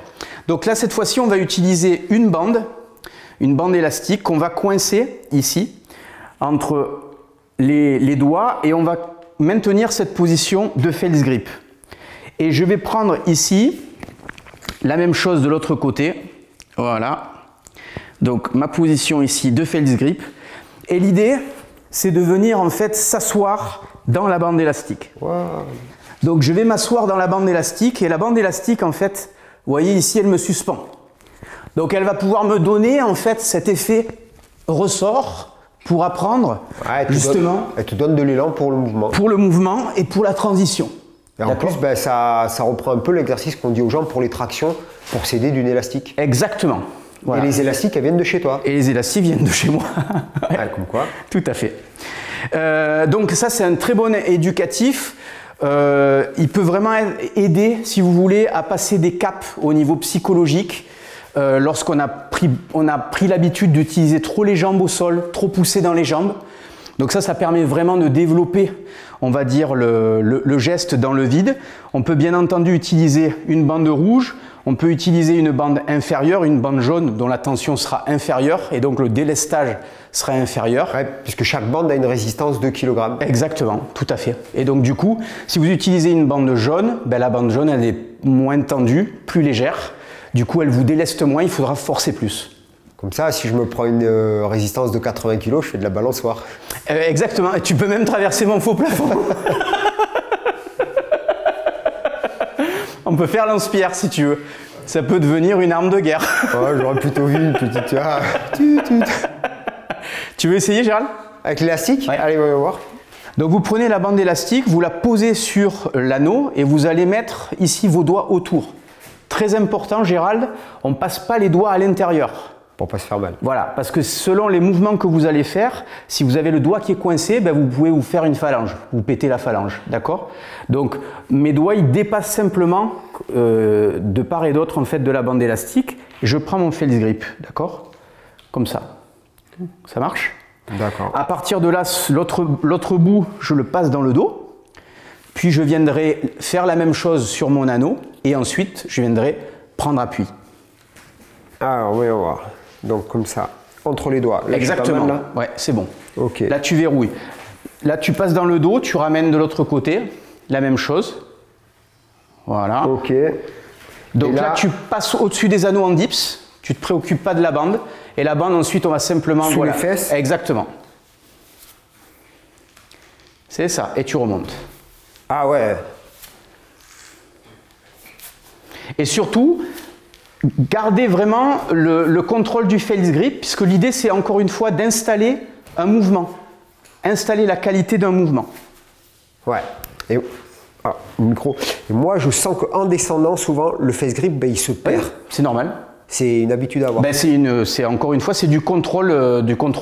Donc là, cette fois-ci, on va utiliser une bande élastique qu'on va coincer ici, entre les doigts, et on va maintenir cette position de flex grip. Et je vais prendre ici la même chose de l'autre côté. Voilà. Donc ma position ici de flex grip. Et l'idée, c'est de venir en fait s'asseoir dans la bande élastique. Wow. Donc je vais m'asseoir dans la bande élastique, et la bande élastique en fait, vous voyez ici, elle me suspend. Donc elle va pouvoir me donner en fait cet effet ressort, pour apprendre, justement. Elle te donne de l'élan pour le mouvement. Pour le mouvement et pour la transition. Et en plus, ben, ça reprend un peu l'exercice qu'on dit aux gens pour les tractions, pour s'aider d'une élastique. Exactement. Voilà. Et les élastiques, elles viennent de chez toi. Et les élastiques viennent de chez moi. Ouais. Ah, comme quoi. Tout à fait. Donc ça, c'est un très bon éducatif. Il peut vraiment aider, si vous voulez, à passer des caps au niveau psychologique. Lorsqu'on a pris l'habitude d'utiliser trop les jambes au sol, trop pousser dans les jambes. Donc ça permet vraiment de développer, on va dire, le geste dans le vide. On peut bien entendu utiliser une bande rouge, on peut utiliser une bande inférieure, une bande jaune dont la tension sera inférieure et donc le délestage sera inférieur. Ouais, puisque chaque bande a une résistance de 2 kg. Exactement, tout à fait. Et donc du coup, si vous utilisez une bande jaune, ben, la bande jaune elle est moins tendue, plus légère. Du coup, elle vous déleste moins, il faudra forcer plus. Comme ça, si je me prends une résistance de 80 kg, je fais de la balançoire. Exactement, et tu peux même traverser mon faux plafond. On peut faire lance-pierre si tu veux. Ça peut devenir une arme de guerre. Ouais, j'aurais plutôt vu une petite... Tu veux essayer, Gérald? Avec l'élastique? Ouais. Allez, on va voir. Donc vous prenez la bande élastique, vous la posez sur l'anneau et vous allez mettre ici vos doigts autour. Très important, Gérald, on ne passe pas les doigts à l'intérieur. Pour pas se faire mal. Voilà, parce que selon les mouvements que vous allez faire, si vous avez le doigt qui est coincé, ben vous pouvez vous faire une phalange, vous pétez la phalange, d'accord? Donc mes doigts, ils dépassent simplement de part et d'autre en fait de la bande élastique. Je prends mon Felix Grip, d'accord? Comme ça. Ça marche? D'accord. À partir de là, l'autre bout, je le passe dans le dos, puis je viendrai faire la même chose sur mon anneau, et ensuite, je viendrai prendre appui. Alors, on va voir. Donc comme ça, entre les doigts. Là, exactement, mal, là. Ouais, c'est bon. Okay. Là, tu verrouilles. Là, tu passes dans le dos, tu ramènes de l'autre côté, la même chose. Voilà. Ok. Donc là, tu passes au-dessus des anneaux en dips, tu ne te préoccupes pas de la bande, et la bande, ensuite, on va simplement... Sous voilà, les fesses. Exactement. C'est ça, et tu remontes. Ah ouais. Et surtout... Gardez vraiment le contrôle du Felix Grip, puisque l'idée c'est encore une fois d'installer un mouvement, installer la qualité d'un mouvement. Ouais. Et ah, le micro. Et moi je sens qu'en descendant souvent le Felix Grip il se perd. C'est normal. C'est une habitude à avoir. Ben, c'est encore une fois c'est du contrôle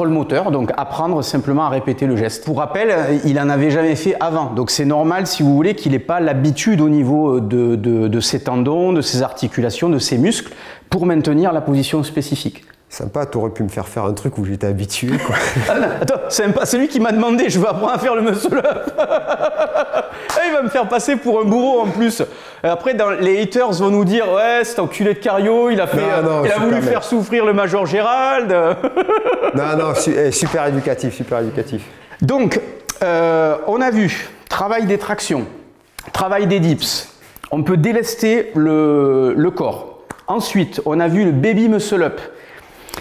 moteur, donc apprendre simplement à répéter le geste. Pour rappel, il n'en avait jamais fait avant, donc c'est normal si vous voulez qu'il n'ait pas l'habitude au niveau de ses tendons, de ses articulations, de ses muscles pour maintenir la position spécifique. Sympa, t'aurais pu me faire faire un truc où j'étais habitué quoi. Ah non, attends, c'est lui qui m'a demandé, je veux apprendre à faire le muscle up. Il va me faire passer pour un bourreau en plus. Après, dans, les haters vont nous dire, ouais, cet enculé de Carrio, il a, fait, non, il a voulu faire souffrir le Major Gérald. Non, non, super éducatif, super éducatif. Donc, on a vu, travail des tractions, travail des dips, on peut délester le corps. Ensuite, on a vu le baby muscle up.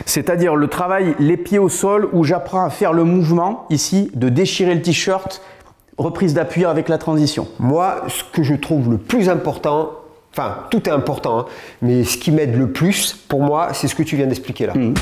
C'est-à-dire le travail, les pieds au sol, où j'apprends à faire le mouvement, ici, de déchirer le t-shirt, reprise d'appui avec la transition. Moi, ce que je trouve le plus important, enfin, tout est important, hein, mais ce qui m'aide le plus, pour moi, c'est ce que tu viens d'expliquer là. Mmh.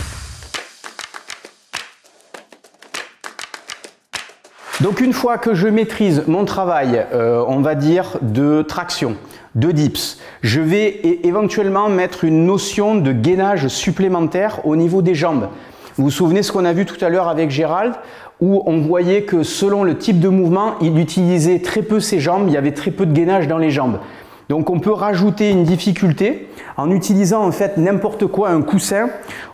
Donc, une fois que je maîtrise mon travail, on va dire, de traction, de dips, je vais éventuellement mettre une notion de gainage supplémentaire au niveau des jambes. Vous vous souvenez ce qu'on a vu tout à l'heure avec Gérald, où on voyait que selon le type de mouvement, il utilisait très peu ses jambes, il y avait très peu de gainage dans les jambes. Donc on peut rajouter une difficulté en utilisant en fait n'importe quoi, un coussin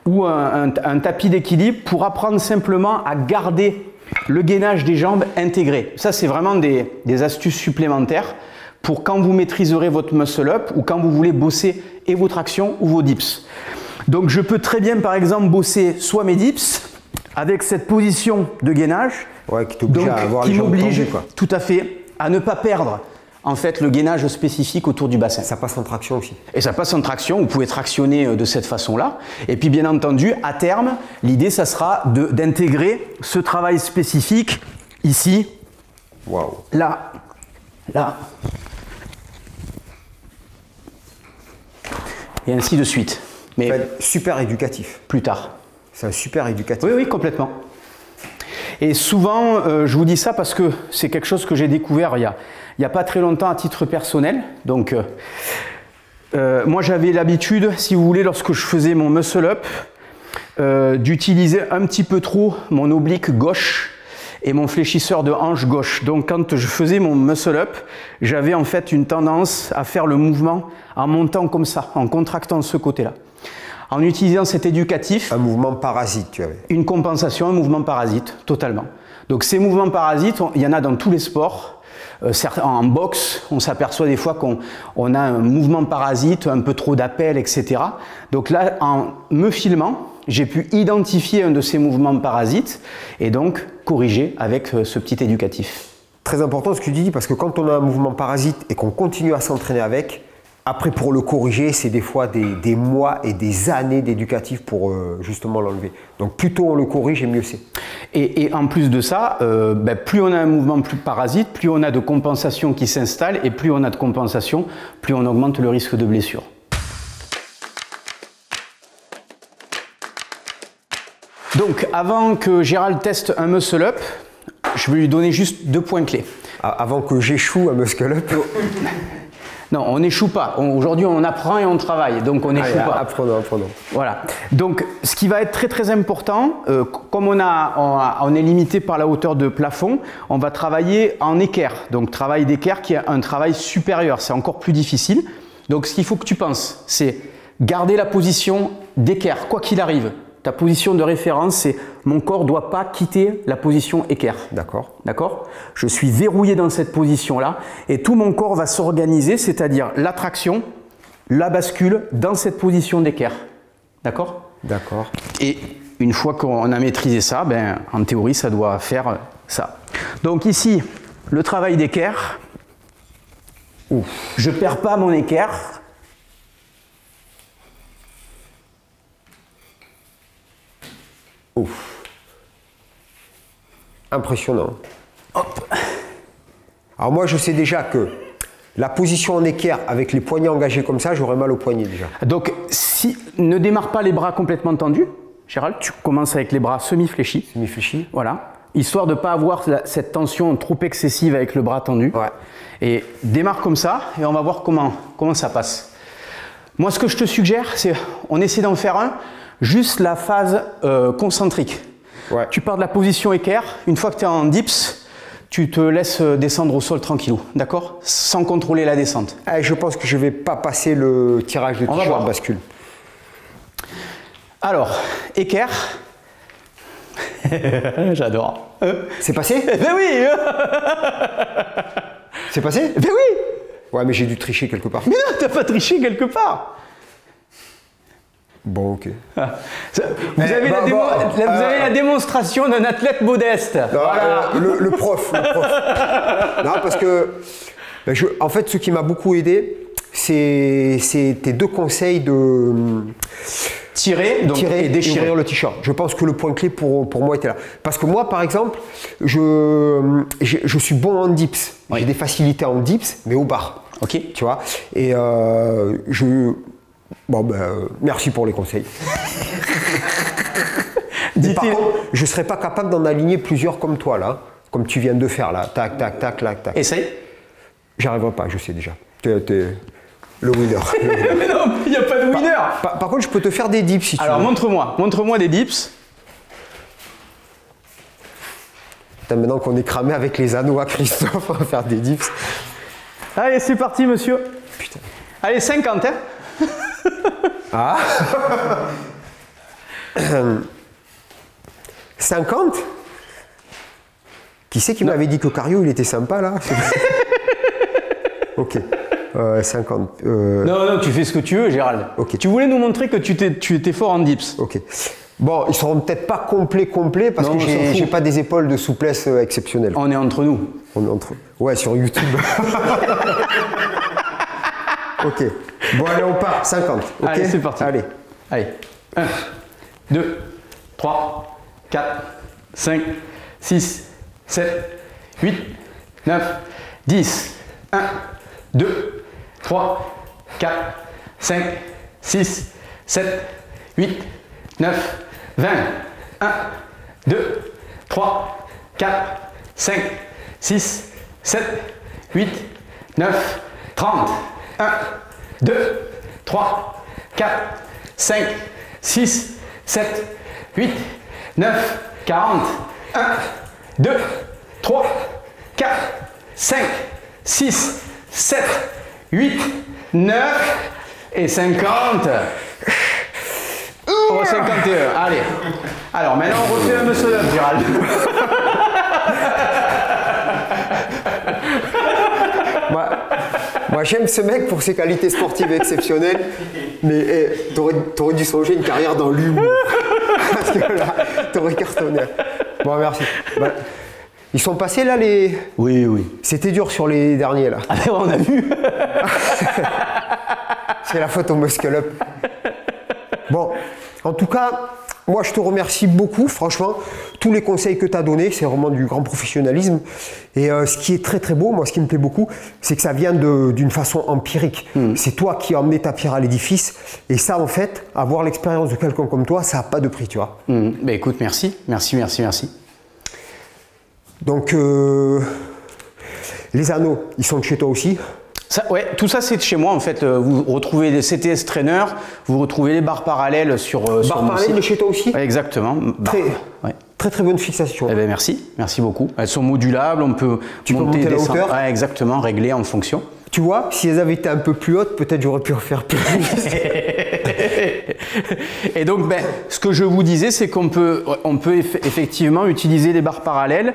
ou un tapis d'équilibre pour apprendre simplement à garder le gainage des jambes intégré. Ça c'est vraiment des astuces supplémentaires pour quand vous maîtriserez votre muscle up ou quand vous voulez bosser et vos tractions ou vos dips. Donc je peux très bien par exemple bosser soit mes dips avec cette position de gainage, ouais, qui m'oblige tout à fait à ne pas perdre en fait le gainage spécifique autour du bassin. Ça passe en traction aussi. Et ça passe en traction, vous pouvez tractionner de cette façon-là. Et puis bien entendu, à terme, l'idée ça sera d'intégrer ce travail spécifique ici, wow, là, là, et ainsi de suite. Mais super éducatif. Plus tard. C'est un super éducatif. Oui, oui, complètement. Et souvent, je vous dis ça parce que c'est quelque chose que j'ai découvert il y a pas très longtemps à titre personnel. Donc, moi, j'avais l'habitude, si vous voulez, lorsque je faisais mon muscle up, d'utiliser un petit peu trop mon oblique gauche et mon fléchisseur de hanche gauche. Donc quand je faisais mon muscle up, j'avais en fait une tendance à faire le mouvement en montant comme ça, en contractant ce côté-là. En utilisant cet éducatif... Un mouvement parasite, tu avais. Une compensation, un mouvement parasite, totalement. Donc ces mouvements parasites, il y en a dans tous les sports. En boxe, on s'aperçoit des fois qu'on a un mouvement parasite, un peu trop d'appel, etc. Donc là, en me filmant, j'ai pu identifier un de ces mouvements parasites et donc corriger avec ce petit éducatif. Très important ce que tu dis, parce que quand on a un mouvement parasite et qu'on continue à s'entraîner avec, après pour le corriger, c'est des fois des mois et des années d'éducatif pour justement l'enlever. Donc plus tôt on le corrige et mieux c'est. Et en plus de ça, ben plus on a un mouvement plus parasite, plus on a de compensation qui s'installe et plus on a de compensation, plus on augmente le risque de blessure. Donc, avant que Gérald teste un muscle up, je vais lui donner juste deux points clés. Avant que j'échoue un muscle up. Non, on n'échoue pas. Aujourd'hui, on apprend et on travaille, donc on n'échoue pas. Apprenons, apprenons. Voilà. Donc, ce qui va être très très important, comme on est limité par la hauteur de plafond, on va travailler en équerre. Donc, travail d'équerre qui est un travail supérieur. C'est encore plus difficile. Donc, ce qu'il faut que tu penses, c'est garder la position d'équerre, quoi qu'il arrive. Ta position de référence, c'est mon corps ne doit pas quitter la position équerre. D'accord. D'accord. Je suis verrouillé dans cette position-là et tout mon corps va s'organiser, c'est-à-dire la traction, la bascule dans cette position d'équerre. D'accord. D'accord. Et une fois qu'on a maîtrisé ça, ben, en théorie, ça doit faire ça. Donc ici, le travail d'équerre. Je ne perds pas mon équerre. Ouf. Impressionnant. Hop. Alors moi je sais déjà que la position en équerre avec les poignets engagés comme ça, j'aurais mal aux poignets déjà. Donc si ne démarre pas les bras complètement tendus, Gérald, tu commences avec les bras semi-fléchis. Semi-fléchis. Voilà. Histoire de ne pas avoir cette tension trop excessive avec le bras tendu. Ouais. Et démarre comme ça et on va voir comment ça passe. Moi ce que je te suggère, c'est on essaie d'en faire un. Juste la phase concentrique. Ouais. Tu pars de la position équerre, une fois que tu es en dips, tu te laisses descendre au sol tranquillou, d'accord? Sans contrôler la descente. Ah, je pense que je ne vais pas passer le tirage de t-shirt bascule. Alors, équerre. J'adore. C'est passé? Ben oui. C'est passé? Ben oui. Ouais, mais j'ai dû tricher quelque part. Mais non, tu n'as pas triché quelque part. Bon, ok. Vous avez la démonstration d'un athlète modeste. Non, voilà. le prof. Non, parce que, en fait, ce qui m'a beaucoup aidé, c'est tes deux conseils de tirer et déchirer le t-shirt. Je pense que le point clé pour moi était là. Parce que moi, par exemple, je suis bon en dips. Oui. J'ai des facilités en dips, mais au bar. Ok. Tu vois. Et bon, ben, merci pour les conseils. Par contre, je ne serais pas capable d'en aligner plusieurs comme toi, là. Comme tu viens de faire, là. Tac, tac, tac, tac, tac. Essaye. J'arriverai pas, je sais déjà. T'es le winner. Mais non, il n'y a pas de winner. Par contre, je peux te faire des dips si tu veux. Alors, montre-moi des dips. Putain, maintenant qu'on est cramé avec les anneaux à Christophe, on va faire des dips. Allez, c'est parti, monsieur. Putain. Allez, 50, hein. Ah. 50? Qui c'est qui m'avait dit que Carrio il était sympa là? Ok. 50. Non, non, tu fais ce que tu veux, Gérald. Okay. Tu voulais nous montrer que tu étais fort en dips. Ok. Bon, ils seront peut-être pas complets parce que j'ai pas des épaules de souplesse exceptionnelles. On est entre nous. On est entre. Ouais, sur YouTube. Ok. Bon, allez, on part. 50. Okay. Allez, c'est parti. Allez. Allez. 1, 2, 3, 4, 5, 6, 7, 8, 9, 10. 1, 2, 3, 4, 5, 6, 7, 8, 9, 20. 1, 2, 3, 4, 5, 6, 7, 8, 9, 30. 1, 2, 3, 4, 5, 6, 7, 8, 9, 40. 1, 2, 3, 4, 5, 6, 7, 8, 9 et 50. Oh, 51. Allez. Alors maintenant, on refait un muscle up, Gérald. Moi, j'aime ce mec pour ses qualités sportives exceptionnelles, mais hey, t'aurais dû songer une carrière dans l'humour. Parce que là, t'aurais cartonné. Bon, merci. Bah, ils sont passés là, les. Oui, oui. C'était dur sur les derniers, là. Ah, ben, on a vu. C'est la faute au muscle up. Bon, en tout cas, moi, je te remercie beaucoup, franchement. Tous les conseils que tu as donnés, c'est vraiment du grand professionnalisme. Et ce qui est très, très beau, moi, ce qui me plaît beaucoup, c'est que ça vient d'une façon empirique. Mmh. C'est toi qui as emmené ta pierre à l'édifice. Et ça, en fait, avoir l'expérience de quelqu'un comme toi, ça n'a pas de prix, tu vois. Mmh. Ben, écoute, merci. Merci, merci, merci. Donc, les anneaux, ils sont de chez toi aussi? Ça, ouais, tout ça c'est de chez moi en fait. Vous retrouvez des CTS trainers, vous retrouvez les barres parallèles sur. Barres parallèles de chez toi aussi. Ouais, exactement. Très bonne fixation. Eh ben merci beaucoup. Elles sont modulables, on peut monter la hauteur. Ouais, exactement, régler en fonction. Tu vois, si elles avaient été un peu plus hautes, peut-être j'aurais pu en faire plus. Et donc, ben, ce que je vous disais, c'est qu'on peut, effectivement utiliser les barres parallèles,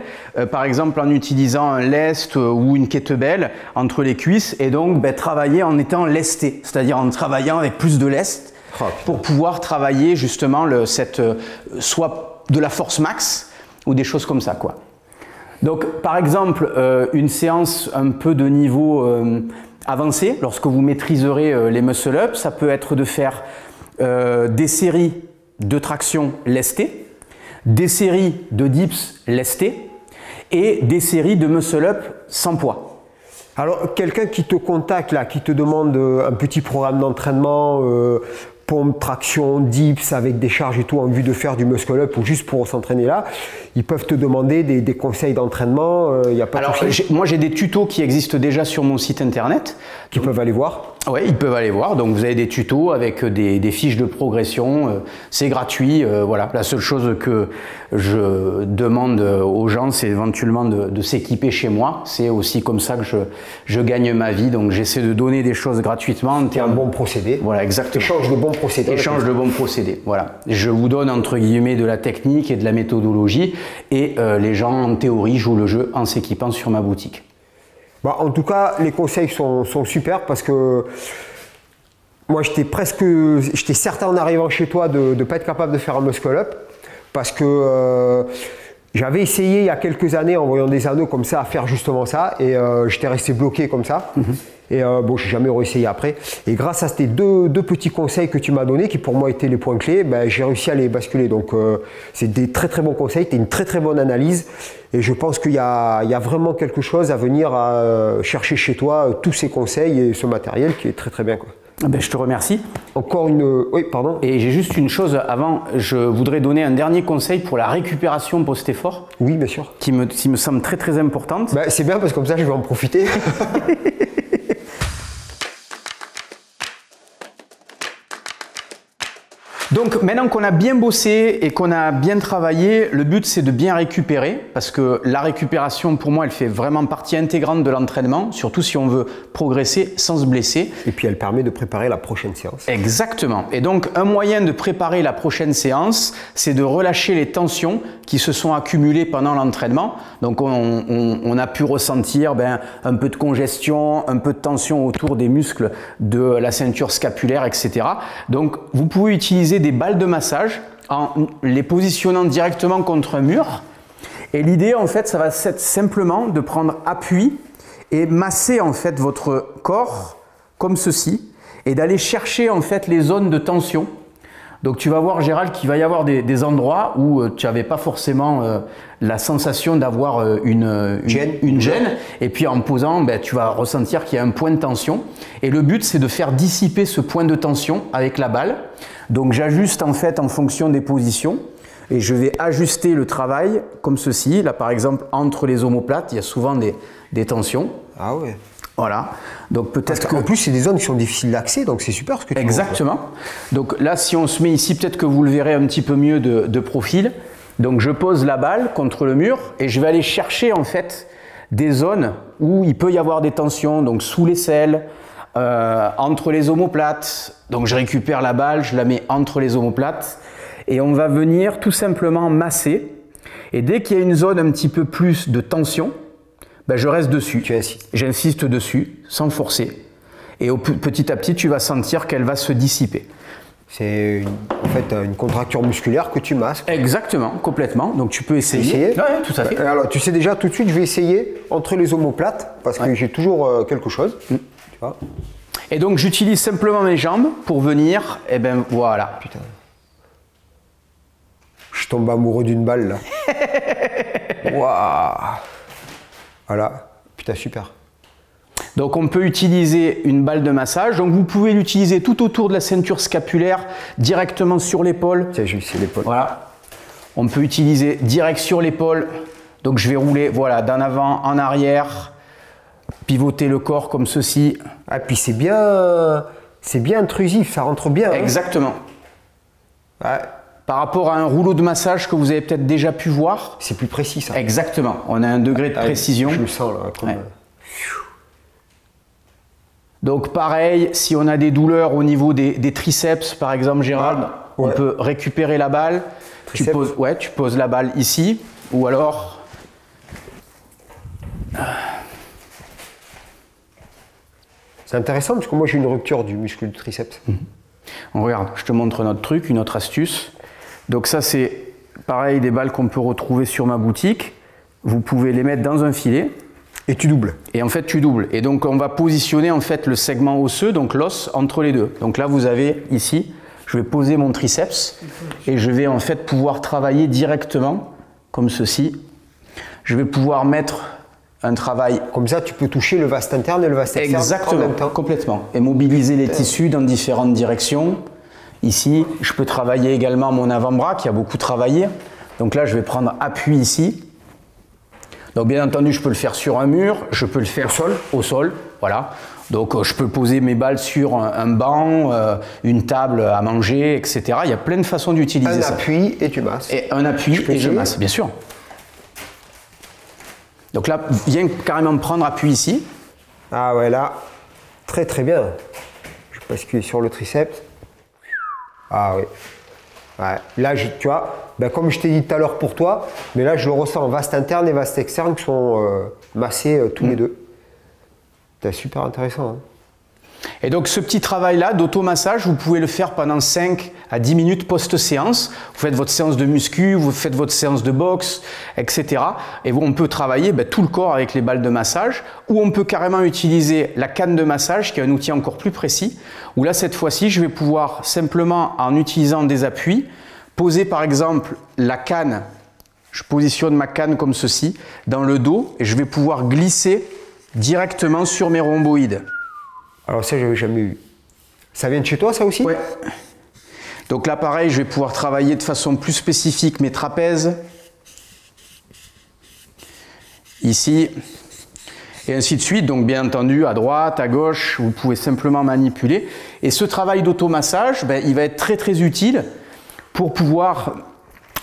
par exemple en utilisant un lest ou une kettlebell entre les cuisses, et donc ben, travailler en étant lesté, c'est-à-dire en travaillant avec plus de lest pour pouvoir travailler justement soit de la force max ou des choses comme ça, quoi. Donc, par exemple, une séance un peu de niveau avancé, lorsque vous maîtriserez les muscle-up, ça peut être de faire des séries de traction lestées, des séries de dips lestées et des séries de muscle-up sans poids. Alors, quelqu'un qui te contacte, là, qui te demande un petit programme d'entraînement, pompe, traction, dips avec des charges et tout en vue de faire du muscle up ou juste pour s'entraîner là, ils peuvent te demander des conseils d'entraînement. Alors moi j'ai des tutos qui existent déjà sur mon site internet. Qu'ils peuvent aller voir. Oui, ils peuvent aller voir. Donc vous avez des tutos avec des fiches de progression. C'est gratuit. Voilà. La seule chose que je demande aux gens, c'est éventuellement de s'équiper chez moi. C'est aussi comme ça que je gagne ma vie. Donc j'essaie de donner des choses gratuitement. C'est un bon procédé. Voilà, exactement. Échange de bons procédés. Échange de bons procédés. Voilà. Je vous donne entre guillemets de la technique et de la méthodologie. Et les gens en théorie jouent le jeu en s'équipant sur ma boutique. Bah, en tout cas, les conseils sont super parce que moi, j'étais certain en arrivant chez toi de ne pas être capable de faire un muscle-up parce que j'avais essayé il y a quelques années en voyant des anneaux comme ça à faire justement ça et j'étais resté bloqué comme ça. Et bon, j'ai jamais réessayé après. Et grâce à ces deux petits conseils que tu m'as donnés, qui pour moi étaient les points clés, ben, j'ai réussi à les basculer. Donc, c'est des très bons conseils, tu as une très bonne analyse. Et je pense qu'il y a vraiment quelque chose à venir chercher chez toi, tous ces conseils et ce matériel qui est très bien, quoi. Ben, je te remercie. Encore une... Oui, pardon. Et j'ai juste une chose avant. Je voudrais donner un dernier conseil pour la récupération post-effort. Oui, bien sûr. Qui me semble très importante. Ben, c'est bien parce que comme ça, je vais en profiter. Donc maintenant qu'on a bien bossé et qu'on a bien travaillé, le but c'est de bien récupérer parce que la récupération pour moi elle fait vraiment partie intégrante de l'entraînement, surtout si on veut progresser sans se blesser. Et puis elle permet de préparer la prochaine séance. Exactement. Et donc un moyen de préparer la prochaine séance, c'est de relâcher les tensions qui se sont accumulées pendant l'entraînement. Donc on a pu ressentir un peu de congestion, un peu de tension autour des muscles de la ceinture scapulaire, etc. Donc vous pouvez utiliser des balles de massage en les positionnant directement contre un mur. Et l'idée, en fait, ça va être simplement de prendre appui et masser, en fait, votre corps comme ceci et d'aller chercher, en fait, les zones de tension. Donc, tu vas voir, Gérald, qu'il va y avoir des endroits où tu n'avais pas forcément la sensation d'avoir une gêne. Et puis, en posant, tu vas ressentir qu'il y a un point de tension. Et le but, c'est de faire dissiper ce point de tension avec la balle. Donc, j'ajuste en fait en fonction des positions. Et je vais ajuster le travail comme ceci. Là, par exemple, entre les omoplates, il y a souvent des tensions. Ah ouais. Voilà. Donc peut-être que... En plus, c'est des zones qui sont difficiles d'accès, donc c'est super ce que tu montres. Exactement. Donc là, si on se met ici, peut-être que vous le verrez un petit peu mieux de profil. Donc je pose la balle contre le mur et je vais aller chercher en fait des zones où il peut y avoir des tensions, donc sous l'aisselle, entre les omoplates. Donc je récupère la balle, je la mets entre les omoplates et on va venir tout simplement masser. Et dès qu'il y a une zone un petit peu plus de tension, ben je reste dessus, j'insiste dessus, sans forcer. Et petit à petit, tu vas sentir qu'elle va se dissiper. C'est en fait une contracture musculaire que tu masques. Exactement, complètement. Donc tu peux essayer. Ouais, tout à fait. Alors tu sais déjà, tout de suite, je vais essayer entre les omoplates, parce que j'ai toujours quelque chose. Tu vois. Et donc j'utilise simplement mes jambes pour venir, et ben voilà. Putain. Je tombe amoureux d'une balle, là. Waouh. Voilà, putain, super. Donc on peut utiliser une balle de massage. Donc vous pouvez l'utiliser tout autour de la ceinture scapulaire, directement sur l'épaule. Tiens, je vais essayer l'épaule. Voilà. On peut utiliser direct sur l'épaule. Donc je vais rouler, voilà, d'en avant en arrière. pivoter le corps comme ceci. Ah, puis c'est bien intrusif, ça rentre bien. Hein. Exactement. Ouais. Par rapport à un rouleau de massage que vous avez peut-être déjà pu voir. C'est plus précis ça. Exactement, on a un degré de précision. Je le sens là. Comme... Ouais. Donc pareil, si on a des douleurs au niveau des triceps, par exemple Gérald, ouais. On peut récupérer la balle. Tu poses la balle ici ou alors... C'est intéressant parce que moi j'ai une rupture du muscle du triceps. Mmh. On regarde, je te montre notre truc, une autre astuce. Donc ça c'est pareil des balles qu'on peut retrouver sur ma boutique. Vous pouvez les mettre dans un filet. Et tu doubles. Et en fait tu doubles. Et donc on va positionner en fait le segment osseux, donc l'os, entre les deux. Donc là vous avez ici, je vais poser mon triceps et je vais en fait pouvoir travailler directement comme ceci. Je vais pouvoir mettre un travail. Comme ça, tu peux toucher le vaste interne et le vaste externe. Exactement, en même temps. Complètement. Et mobiliser les tissus dans différentes directions. Ici, je peux travailler également mon avant-bras qui a beaucoup travaillé. Donc là, je vais prendre appui ici. Donc bien entendu, je peux le faire sur un mur, je peux le faire au sol, voilà. Donc je peux poser mes balles sur un banc, une table à manger, etc. Il y a plein de façons d'utiliser ça. Un appui et tu masses. Et un appui et je masse, bien sûr. Donc là, viens carrément prendre appui ici. Ah ouais, là, très très bien. Je bascule sur le triceps. Ah oui. Ouais. Là, tu vois, ben comme je t'ai dit tout à l'heure pour toi, mais là, je le ressens, vaste interne et vaste externe qui sont massés tous les deux. C'est super intéressant. Hein. Et donc ce petit travail-là d'automassage, vous pouvez le faire pendant 5 à 10 minutes post-séance. Vous faites votre séance de muscu, vous faites votre séance de boxe, etc. Et on peut travailler tout le corps avec les balles de massage, ou on peut carrément utiliser la canne de massage, qui est un outil encore plus précis, où là cette fois-ci, je vais pouvoir simplement, en utilisant des appuis, poser par exemple la canne, je positionne ma canne comme ceci, dans le dos, et je vais pouvoir glisser directement sur mes rhomboïdes. Alors ça, je n'avais jamais eu. Ça vient de chez toi, ça aussi? Ouais. Donc là, pareil, je vais pouvoir travailler de façon plus spécifique mes trapèzes. Ici. Et ainsi de suite. Donc bien entendu, à droite, à gauche, vous pouvez simplement manipuler. Et ce travail d'automassage, il va être très très utile pour pouvoir,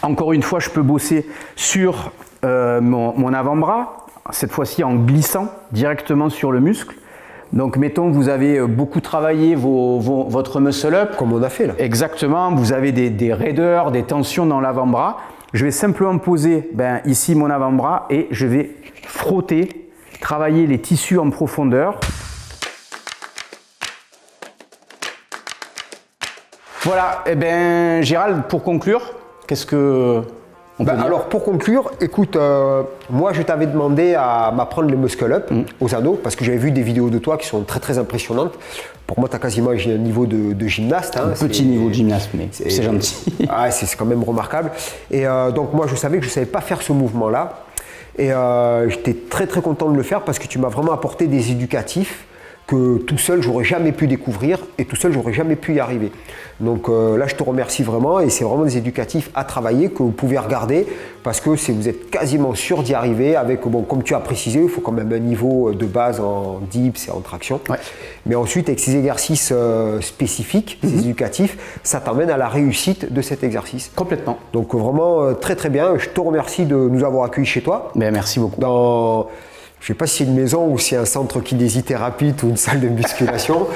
encore une fois, je peux bosser sur mon avant-bras, cette fois-ci en glissant directement sur le muscle. Donc, mettons, vous avez beaucoup travaillé votre muscle-up. Comme on a fait, là. Exactement. Vous avez des raideurs, des tensions dans l'avant-bras. Je vais simplement poser ici mon avant-bras et je vais frotter, travailler les tissus en profondeur. Voilà. Eh bien, Gérald, pour conclure, qu'est-ce que... Alors pour conclure, écoute, moi je t'avais demandé à m'apprendre le muscle up aux ados parce que j'avais vu des vidéos de toi qui sont très très impressionnantes. Pour moi, tu as quasiment un niveau de gymnaste. Hein, un petit niveau de gymnaste, mais c'est gentil. Ah, c'est quand même remarquable. Et donc moi je savais que je ne savais pas faire ce mouvement-là. Et j'étais très très content de le faire parce que tu m'as vraiment apporté des éducatifs que tout seul, j'aurais jamais pu découvrir et tout seul, j'aurais jamais pu y arriver. Donc là, je te remercie vraiment et c'est vraiment des éducatifs à travailler que vous pouvez regarder parce que vous êtes quasiment sûr d'y arriver avec, bon, comme tu as précisé, il faut quand même un niveau de base en dips et en traction. Ouais. Mais ensuite, avec ces exercices spécifiques, ces éducatifs, ça t'emmène à la réussite de cet exercice. Complètement. Donc vraiment très très bien. Je te remercie de nous avoir accueillis chez toi. Ben, merci beaucoup. Je ne sais pas si c'est une maison ou si c'est un centre kinésithérapie ou une salle de musculation,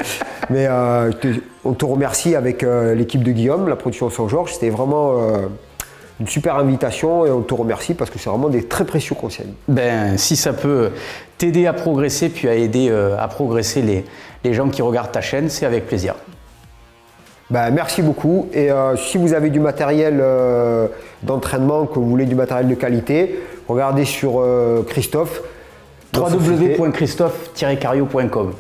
mais on te remercie avec l'équipe de Guillaume, la production Saint-Georges. C'était vraiment une super invitation et on te remercie parce que c'est vraiment des très précieux conseils. Ben, si ça peut t'aider à progresser, puis à aider à progresser les gens qui regardent ta chaîne, c'est avec plaisir. Ben, merci beaucoup et si vous avez du matériel d'entraînement, que vous voulez du matériel de qualité, regardez sur Christophe. www.christophe-carrio.com.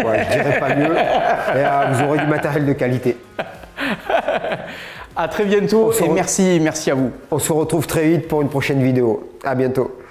Ouais, je dirais pas mieux. Et, vous aurez du matériel de qualité. À très bientôt et merci à vous. On se retrouve très vite pour une prochaine vidéo. À bientôt.